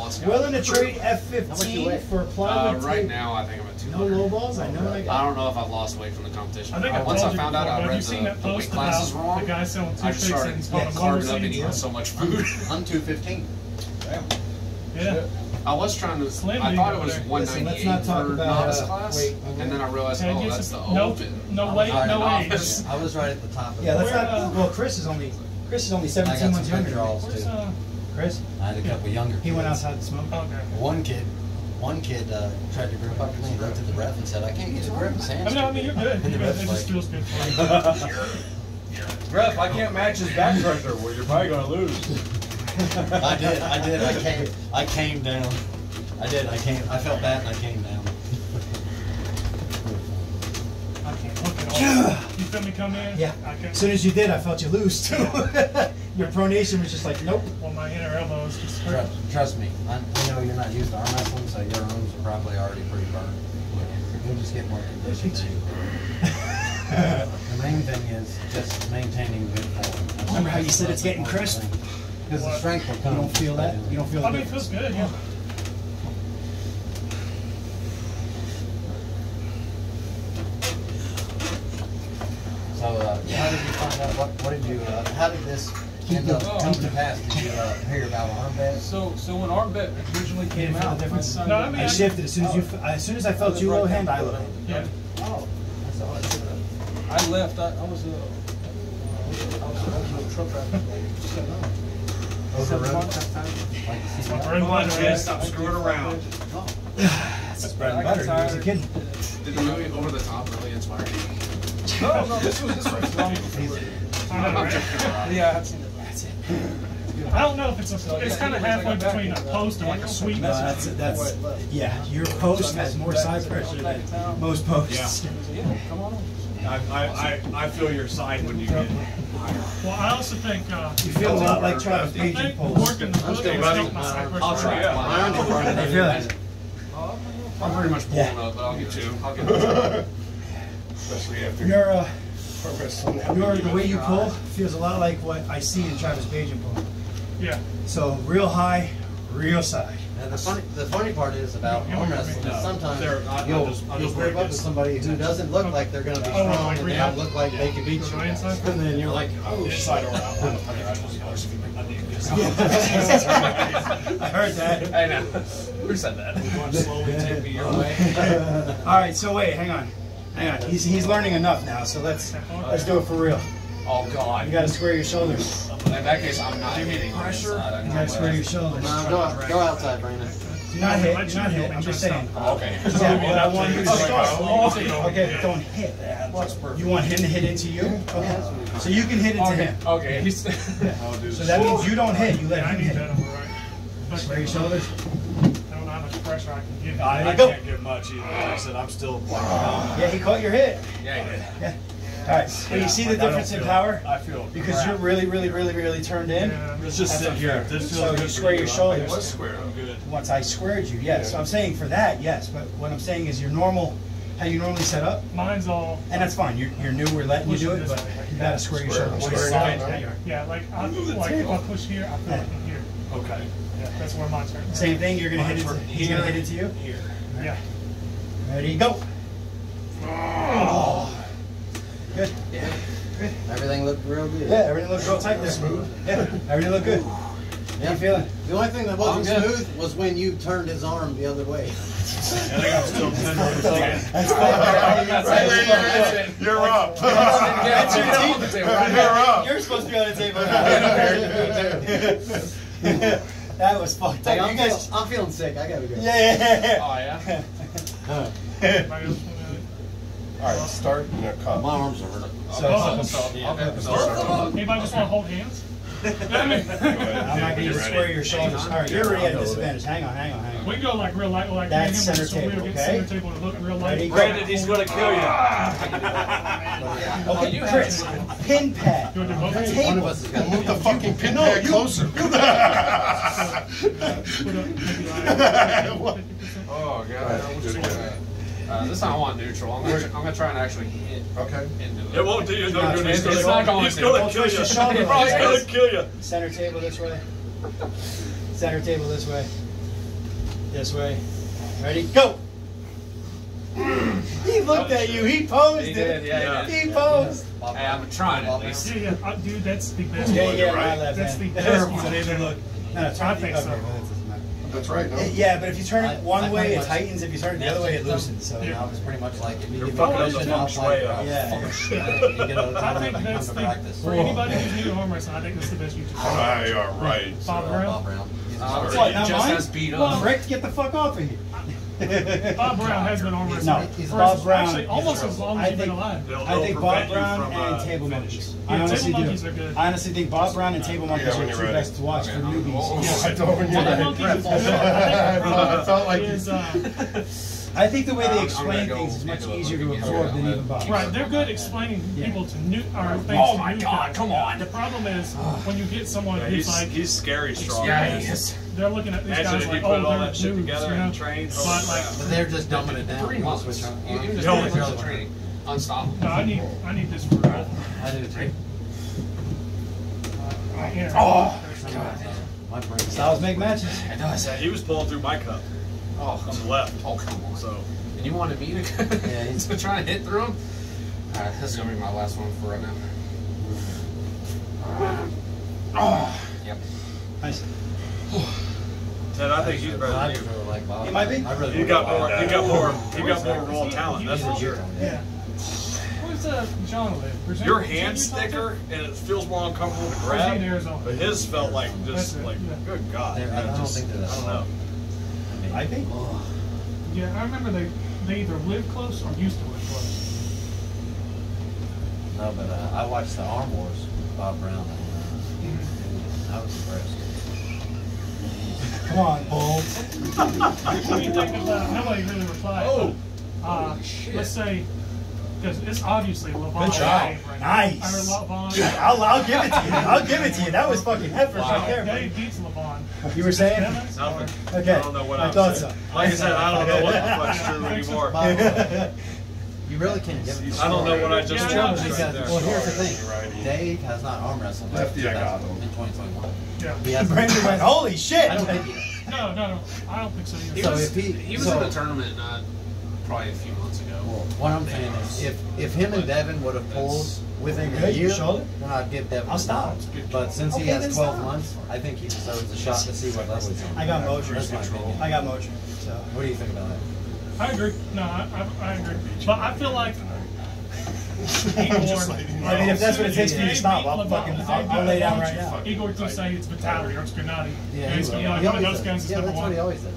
F-15 for plywood. Right now, I think I'm at 200. No low balls. I don't know if I've lost weight from the competition. Once I found out I read the weight classes wrong, I just started carving up and eating so much food. I'm 215. Yeah. I was trying to. I thought it was 198 for novice class, and then I realized, oh, that's the open. No weight, no age. I was right at the top of it. Yeah, that's not. Well, Chris is only 17 months younger. Chris? I had a couple younger. He went outside to smoke. Okay. One kid tried to grip up and he looked at the ref and said, "I can't get a grip." I mean, you're good. And the ref just feels good for you. Ref, I can't match his back pressure. Well, you're probably gonna lose. I did. I came down. I felt bad and I came down. You feel me come in? Yeah. As soon as you did, I felt you loose, too. Yeah. Your pronation was just like, nope. Well, my inner elbow is just hurt. Trust me. I know you're not used to arm wrestling, so your arms are probably already pretty burned. You'll just get more conditioning. The main thing is just maintaining good form. Remember how you said it's getting crisp? Because the strength will come. You don't feel that? You don't feel that? I mean, it feels good, yeah. So, how did you find out, what did you, how did this end up come to pass? Did you hear about Armbed? So when Armbed originally came out, my son... No, I mean, I shifted. As soon as I felt you low hand, I low hand. Yeah. Oh, that's all I did. I left. I was a truck driver. Over my bread and butter, man. Stop screwing around. That's bread and butter. He was a kid. Did the movie Over the Top really inspire you? No, this was long before. Yeah, I've seen it. That's it. I don't know if it's kind of halfway between a post and like a sweep. No, yeah, your post has more side pressure than most posts. Yeah, come on. I feel your side when you get higher. Well, I also think... you feel a lot like Travis Page in post. I'll try it. I feel that. I'm pretty much pulling up, but I'll get two. I'll get two. The way you pull feels a lot like what I see in Travis Page and pull. Yeah. So real high, real side. And the funny part is about arm wrestling is sometimes you'll whip up to somebody who doesn't look like they're going to be strong and they don't look like they can beat you. And then you're like, oh, side or out. I heard that. I know. Who said that? You want to slowly take me your way? All right, so wait, hang on. Hang on, he's learning enough now, so let's do it for real. Oh God! You gotta square your shoulders. In that case, I'm not hitting pressure. You gotta square your shoulders. Go outside, Brandon. Do not hit. Do not hit. I'm just saying. Okay. I want you to start. Okay, don't hit. That's perfect. You want him to hit into you? Okay. So you can hit into him. Okay. So that means you don't hit. You let him hit. Square your shoulders. Pressure I can give. I can't give much either. Like I said, I'm still like, yeah, he caught your hit. Yeah, he did. Yeah. All right. So you see the difference in power? I feel because crap. You're really, really, really, really turned in. Yeah. Let's just sit here. This so you square your shoulders. I was square. I'm good. Once I squared you, yes. Yeah. So I'm saying for that, yes. But what I'm saying is your normal, how you normally set up. Mine's all. And that's fine. You're new. We're letting you do it, but you gotta square your shoulders. Yeah, like I'll push here. I'll push here. Okay. Yeah, that's where mine's hurt. Same thing, you're going to hit it. He's going to hit it to you? Here. Right. Yeah. Ready, go. Oh. Good. Yeah. Good. Everything looked real good. Yeah, everything looked real tight this move. Yeah, everything looked good. Yeah. How you feeling? The only thing that wasn't smooth was when you turned his arm the other way. I think I'm still 10 You're up. That's your team. You're up. You're supposed to be on the table. That was fucked up. Hey, I'm feeling sick. I gotta go. Yeah. Oh yeah. All right, start in a cup. My arms are hurt. Anybody just want to hold hands? I'm not gonna square your shoulders. All right, you're already at a disadvantage. Hang on. We go like real light, like that's center table. Okay. Center table to look real light. Brandon, he's gonna kill you. Okay, Chris. Pin pad. One of us is gonna move the fucking pin pad closer. Oh god. This time I want neutral. I'm gonna try and actually hit. Okay. Into it. It won't do you no good. It's not going to. He's gonna kill you. He's gonna kill you. Center table this way. Center table this way. This way. Ready? Go. He looked at you. He posed. He did. Yeah. He posed. Yeah. Hey, I'm trying at least. Yeah. Dude, that's the best. Yeah. My left. That's the best one. Look. No, I think so. That's right. No? Yeah, but if you turn it one way, it tightens. If you turn it the other way, it loosens. So now it's pretty much like if you give up the top way up. Yeah. I think that's the for anybody who's new to arm wrestling, I think that's the best you can do. All right. Bob Brown. He just has beat up. Rick, get the fuck off of here. Bob Brown has been arm wrestling. No, he's Bob Brown. Actually, almost as long as he's been alive. I think Bob Brown and Table Monkeys. I honestly do. I honestly think Bob Brown and Table Monkeys are two best to watch for newbies. I don't remember that. I felt like I think the way they explain things is much easier to absorb than even Bob. Right, they're good explaining people to new things. Oh my God, come on! The problem is when you get someone who's like he's scary strong. Yeah, he is. They're looking at these guys like, oh, all that shit together and train. But like they're just dumbing it down. Even just training, unstoppable. I need this for real. I do too. Oh God, my brain. Styles make matches. I know. He was pulling through my cup. Oh, on the left. Oh, come on. So, and you wanted me to yeah, he's been trying to hit through him? All right, this is going to be my last one for right now. Oh. Yep. Nice. Ted, I think he's better than you. Really like Bob. He might be. Really you got more raw talent, that's for sure. Yeah. Where's John live? Your hand's thicker, and it feels more uncomfortable to grab. But his felt like just like, good God. I don't know. I think. Yeah, I remember they either live close or used to live close. No, but I watched the Arm Wars with Bob Brown. And I was impressed. Come on, Bulls. What do you think about? Nobody really replied. Oh, shit. Let's say, because it's obviously LeVon. Good job. Right nice. I'll give it to you. I'll give it to you. That was fucking heifers right there. They beats LeVon. You were saying? Nothing. Okay. I don't know what I thought saying. So. Like I said, I don't know what the fuck's true anymore. You really can't give it. I don't know what I just challenged right there. Well, here's the thing. Dave has not arm wrestled in 2021. Yeah. Brandon went, holy shit. I don't think he. No. I don't think so either. He was in the tournament probably a few months ago. Well, what I'm saying is, if him and Devin would have pulled within a year, then I'd give Devin a shot. But since he has 12 months, I think he deserves a shot to see what level's on. I got Mojo. I got Mojo. So. What do you think about that? I agree. No, I agree. But I feel like Igor. I mean, if that's what it takes for you to stop, I'll lay down right now. Igor keeps saying it's mentality or it's Gennady. Yeah, that's what he always says.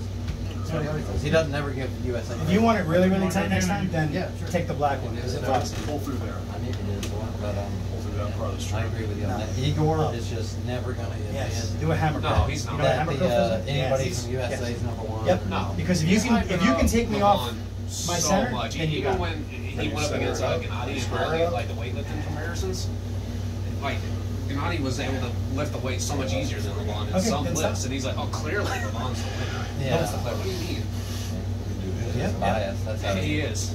He doesn't ever give the USA. If you want it really, really tight next time, then yeah, sure, take the black one. It's awesome. Pull through there. I need it as well, but pull through that part of the street. I agree with you on that. Igor is just never going to get in. Do a hammer curl. No, he's not. Anybody from USA is number one. Yep. No. Because if you can take me off my center, then you got it. Even when he went up against Gennady and Murray, like the weightlifting comparisons, like Gennady was able to lift the weight so much easier than LeBron in some lifts, and he's like, oh, clearly LeBron's the winner. Yeah. What do you mean? Yeah. Biased. That's how he is.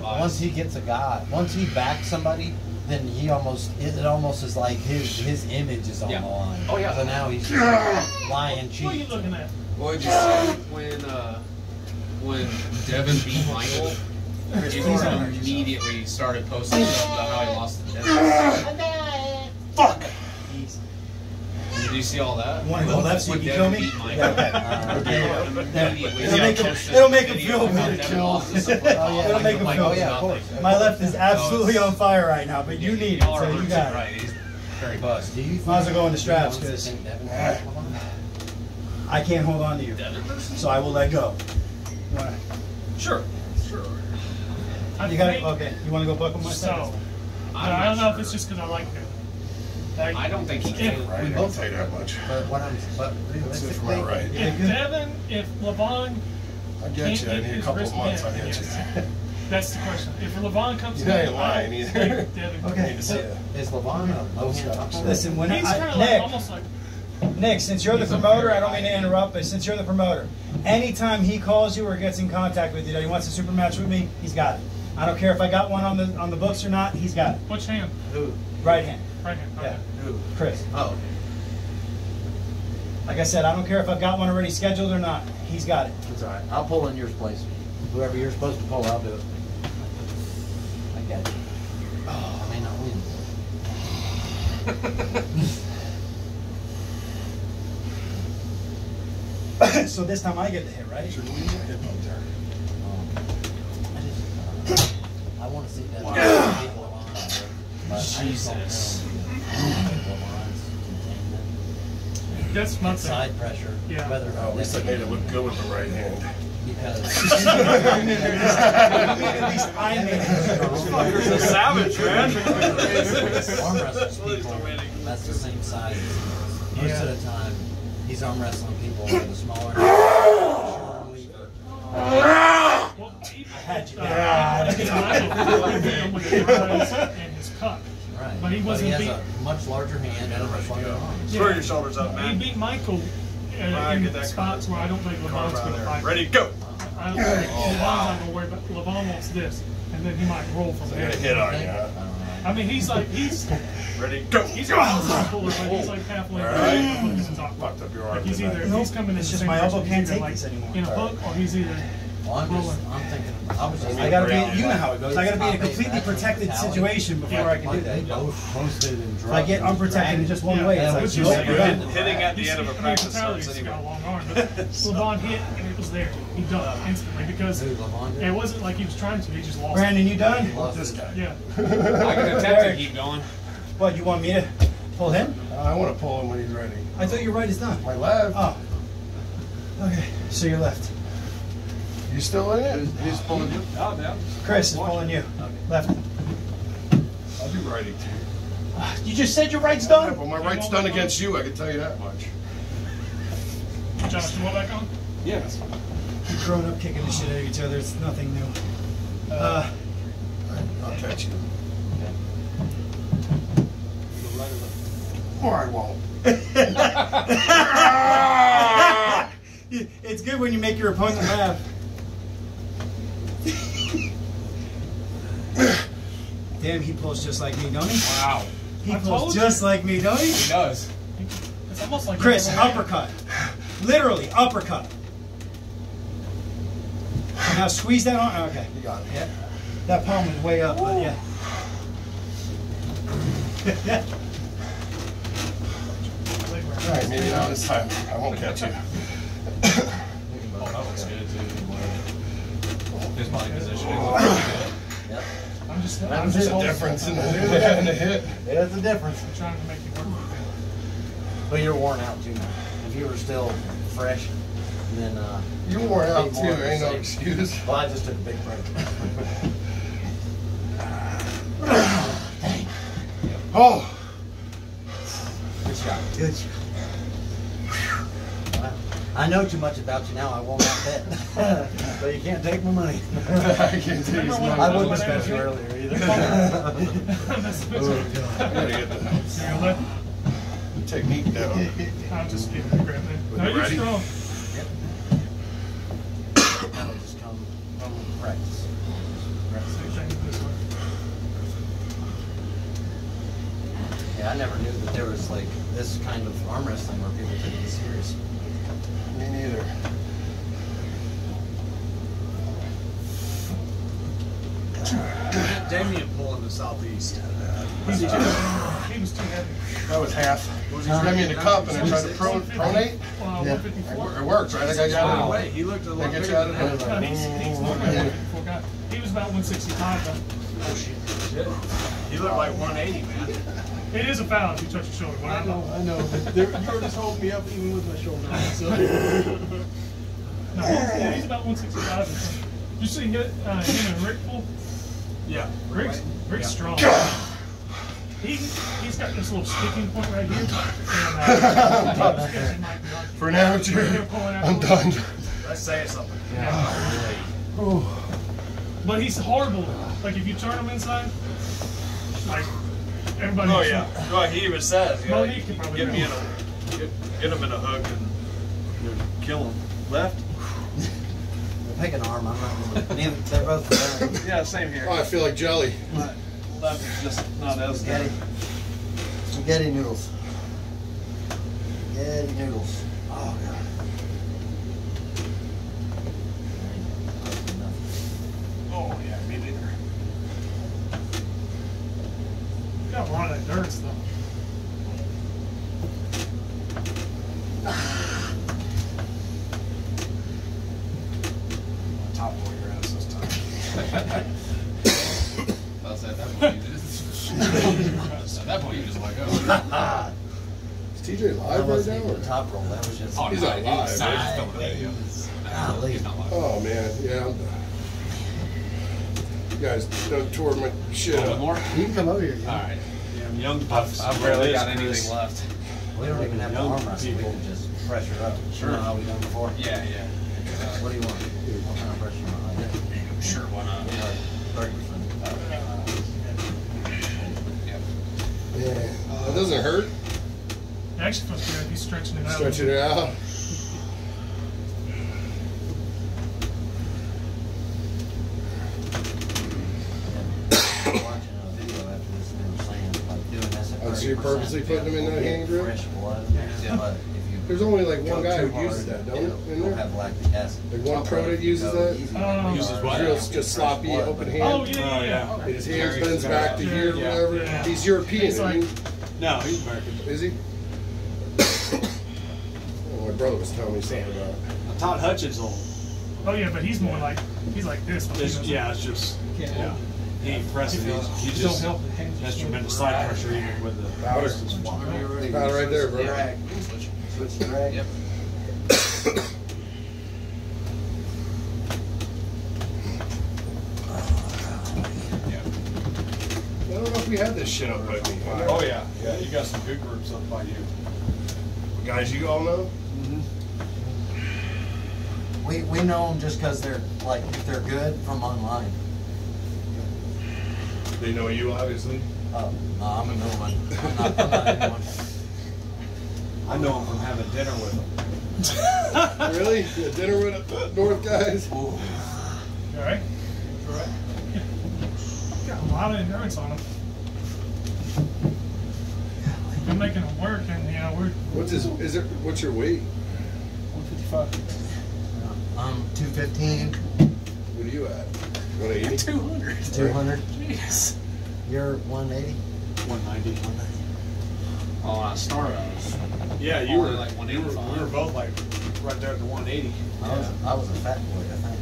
Once he gets a guy, once he backs somebody, then he almost is like his image is on the line. Oh yeah. So now he's lying cheap. What are you looking at? What did you say when Devin beat Michael? He immediately started posting stuff about how he lost to Devin. Fuck. Did you see all that? One of the left, you kill me? It'll make him feel good. It'll make him feel good. My left is absolutely on fire right now, but you need it, so you got it. Right. He's very buzzed. Might as well go into straps, because I can't hold on to you, so I will let go. Sure. You got it? Okay. You want to go buckle my stuff? I don't know if it's just because I like it. I don't think he can. Right. We both say that much. But realistically, right. If LeVon, I get you. I need a couple of months. I get you. That's the question. If LeVon comes, you ain't lying either. Okay. Is LeVon a low stop? Listen, when he's Nick, since you're the promoter, I don't mean to interrupt, but since you're the promoter, anytime he calls you or gets in contact with you, he wants a super match with me. He's got it. I don't care if I got one on the books or not. He's got it. Which hand? Who? Right hand. Right here. Okay. Yeah. Who? Chris. Oh. Like I said, I don't care if I've got one already scheduled or not. He's got it. That's all right. I'll pull in yours place. Whoever you're supposed to pull, I'll do it. I got you. Oh, I may not win. So this time I get the hit, right? Sure. I want to see that. Wow. Jesus. That's my side pressure. Yeah. Whether we still made it look good with the right hand. he does. At least I made it. He's a savage, man. Arm wrestles people. That's the same size as he is. Most of the time, he's arm wrestling people with a smaller. Well, he had and his cup. Right. But he wasn't beat. He has a much larger hand and a much larger arm. Throw your shoulders up, man. He beat Michael. In spots where I don't think LeVon's going to fight. Ready, go! I don't think LeVon's not going to worry about it. LeVon wants this, and then he might roll from there. Hit on you. I mean, he's like, he's... Ready, go! He's like halfway. Right. He's either, he's coming in the same direction, in a hook, or he's either... I gotta be in a completely protected situation before I can do that. If I get unprotected in just one way, it's like hitting at the end of a practice. LeVon hit and it was there. He done instantly because it wasn't like he was trying to. He just lost. Brandon, you done? This guy. Yeah. I can attempt to keep going. What, you want me to pull him? I want to pull him when he's ready. I thought your right is not. My left. Oh. Okay. So your left. You still in it? He's pulling you. Chris is pulling you. Left. I'll do righty too. You just said your right's done? Yeah, well, my right's done against you, I can tell you that much. Josh, you want back on? Yes. You're grown up kicking the shit out of each other. It's nothing new. I'll catch you. Or I won't. It's good when you make your opponent laugh. Damn, he pulls just like me, don't he? Wow. He pulls just like me, don't he? He does. It's almost like Chris, uppercut. Literally, uppercut. Now squeeze that arm. Okay. You got it. Yeah. That palm was way up, but yeah. All right, maybe not this time. I won't catch you. That looks good, too. His body positioning looks good. Yep. I'm just... There's a difference in the hit. There's a difference. I'm trying to make you work with it. But you're worn out, too. If you were still fresh, then... you're worn out, too. Ain't no excuse. Well, I just took a big break. Dang. Yep. Oh! Good shot. Good shot. I know too much about you now, I won't bet. So you can't take my money. I can't take his money. I wouldn't have spent you earlier either. I gotta get the technique down. I'm just kidding. Grab that. No, you're strong. Yep. That'll just come from practice. Yeah, I never knew that there was like this kind of arm wrestling where people take it serious. Me neither. Damien pulled in the southeast. He was too heavy. That was half. He me in the cup and I tried to pronate. Yeah. It works, right? I got out of the way. He looked a little bit. He was about 165. Oh, shit. He looked like 180, man. It is a foul if you touch the shoulder. I know. You were just holding me up even with my shoulder. So. No, he's about 165. You see him and Rick pull? Yeah. Rick's strong. He's got this little sticking point right here. And, for an amateur, I'm done. That's saying something. Yeah. But he's horrible. Like, if you turn him inside, like... Everybody well, he even says, you know, like, get him in a hook and kill him. Left? Pick an arm, I'm not going to. They're both same here. Oh, I feel like jelly. Left is just not as good. Spaghetti noodles. Spaghetti noodles. Oh, God. Oh, yeah, me neither. You got a lot of that dirt stuff. Top boy your ass this time. At that point you just let go. Is TJ TJ live right now? The top roll. That was just. Oh, he's not live. He's not live. Oh man, yeah. You guys don't tour my shit. A little more? You can come over here. All right. Yeah, I'm young puffs. I've barely got anything left. We don't even have the arm wrestle. We can just pressure up. Sure. How we done before? Yeah, yeah. What do you want? What kind of pressure on that? Sure, why not? 30%. Yeah. It doesn't hurt. It actually feels good. He's stretching it out. Stretching it out. So you're purposely putting them in that hand grip? Fresh blood. Yeah. There's only like one guy who uses that, don't there? We'll have lactic acid. Like one pro that uses that? Uses what? Drills just sloppy, open hand. Oh, yeah, yeah. Okay. His hand bends back to here or whatever. Yeah. He's European. He's like, no, he's American. Is he? Oh, my brother was telling me something about it. Todd Hutchinson. Oh, yeah, but he's more like, he's like this. Yeah, it's just, yeah. He ain't pressing. He just has tremendous side pressure even with the powder. Powder right there, bro. Yep. I don't know if we had this shit up by me. Oh yeah, yeah. You got some good groups up by you. Guys, you all know. Mm-hmm. We know them just because they're like if they're good from online. They know you obviously. No, I'm a new one. I'm not a new one. I know him from having dinner with him. Really? Yeah, dinner with a North guys? Ooh. All right. All right. Got a lot of endurance on him. We're making it work, and you know we're. What's your weight? 155. I'm 215. What are you at? 180. 200. 200. Jeez. You're 180. 190. 190. Oh, when I started, I was. Yeah, you were like 185. We were both like right there at the 180. Yeah. I was a fat boy, I think.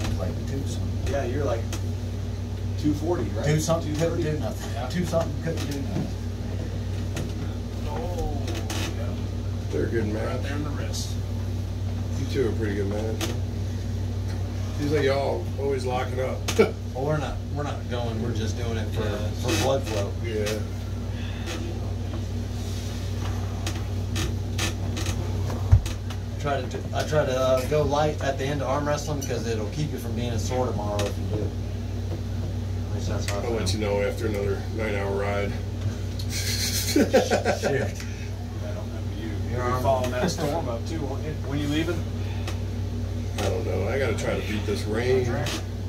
I was like 2 something. Yeah, you're like 240, right? 2 something. Couldn't do nothing. Yeah. 2 something. Couldn't do nothing. Oh, yeah. They're good man. Right there in the wrist. You two are pretty good man. Seems like y'all always lock it up. Well, we're not going. We're just doing it for blood flow. Yeah. I try to go light at the end of arm wrestling because it'll keep you from being sore tomorrow if you do. At least that's how I feel. I'll let you know after another 9-hour ride. Shit. I don't know you're following that storm up too. When you leaving? I don't know. I gotta try to beat this rain.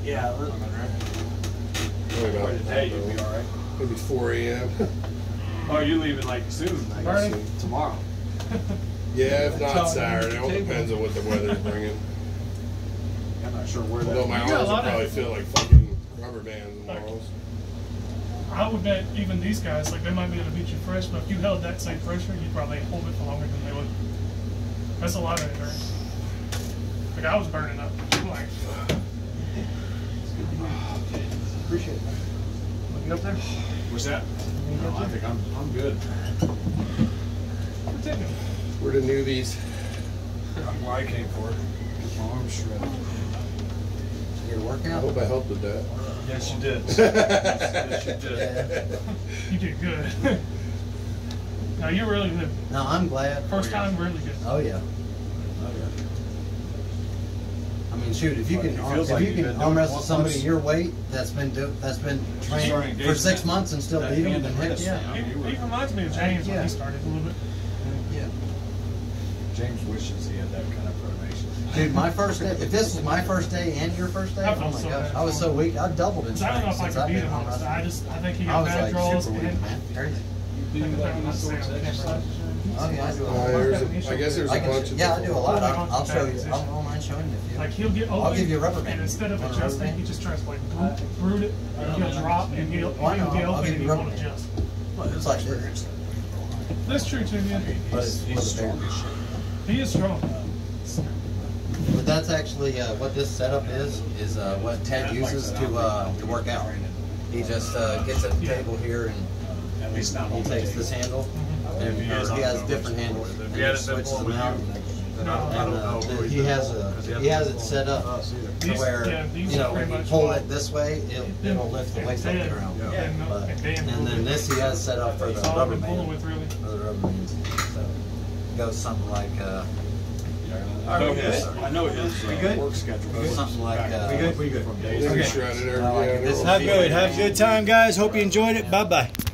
Yeah, I'm about today you'll be all right. Maybe 4 a.m. Oh, you're leaving like soon? Like tomorrow. Yeah, if not Saturday, it all depends on what the weather's bringing. I'm not sure where. Although my arms will probably feel like fucking rubber bands and morals. I would bet even these guys, like they might be able to beat you fresh, but if you held that same pressure, you'd probably hold it for longer than they would. That's a lot of endurance. Like I was burning up. I'm like, appreciate it. Looking up there. Where's that? No, I think I'm good. We're taking. We're the newbies. I'm glad I came for it. My arm's shredded. Did you work out? I hope I helped with that. Yes, you did. Yes, you did. You did good. No, you're really good. No, I'm glad. First time, really good. Oh, yeah. Oh, yeah. I mean, shoot, if you can arm wrestle somebody your weight that's been trained for 6 months and still beat him, then heck yeah. He reminds me of James when he started a little bit. James wishes he had that kind of motivation. Dude, my first day, if this was my first day and your first day, oh my gosh, I was so weak. I doubled in strength. I don't know if I could beat him. I think he got bad draws. Super weak, man. You do like these sorts of exercises? Oh, yeah, I do a lot. I guess there's a bunch of them. Yeah, I do a lot. I'll show you. I don't mind showing you. Like, he'll get open. I'll give you a rubber band. And instead of adjusting, he just tries to, like, brood it. He'll drop and he'll get open and he won't adjust. It's like this. That's true, too, man. He's strong as shit. He is strong. But that's actually what this setup is what Ted uses to work out. He just gets at the table here and he takes this handle and he has different handles. And he switches them out. He has it set up to where, you know, when you pull it this way, it will lift the weights off the ground. But, and then this he has set up for the rubber band. So it goes something like, I know his work schedule goes something like, we good. Have a good time, guys. Hope you enjoyed it. Bye-bye.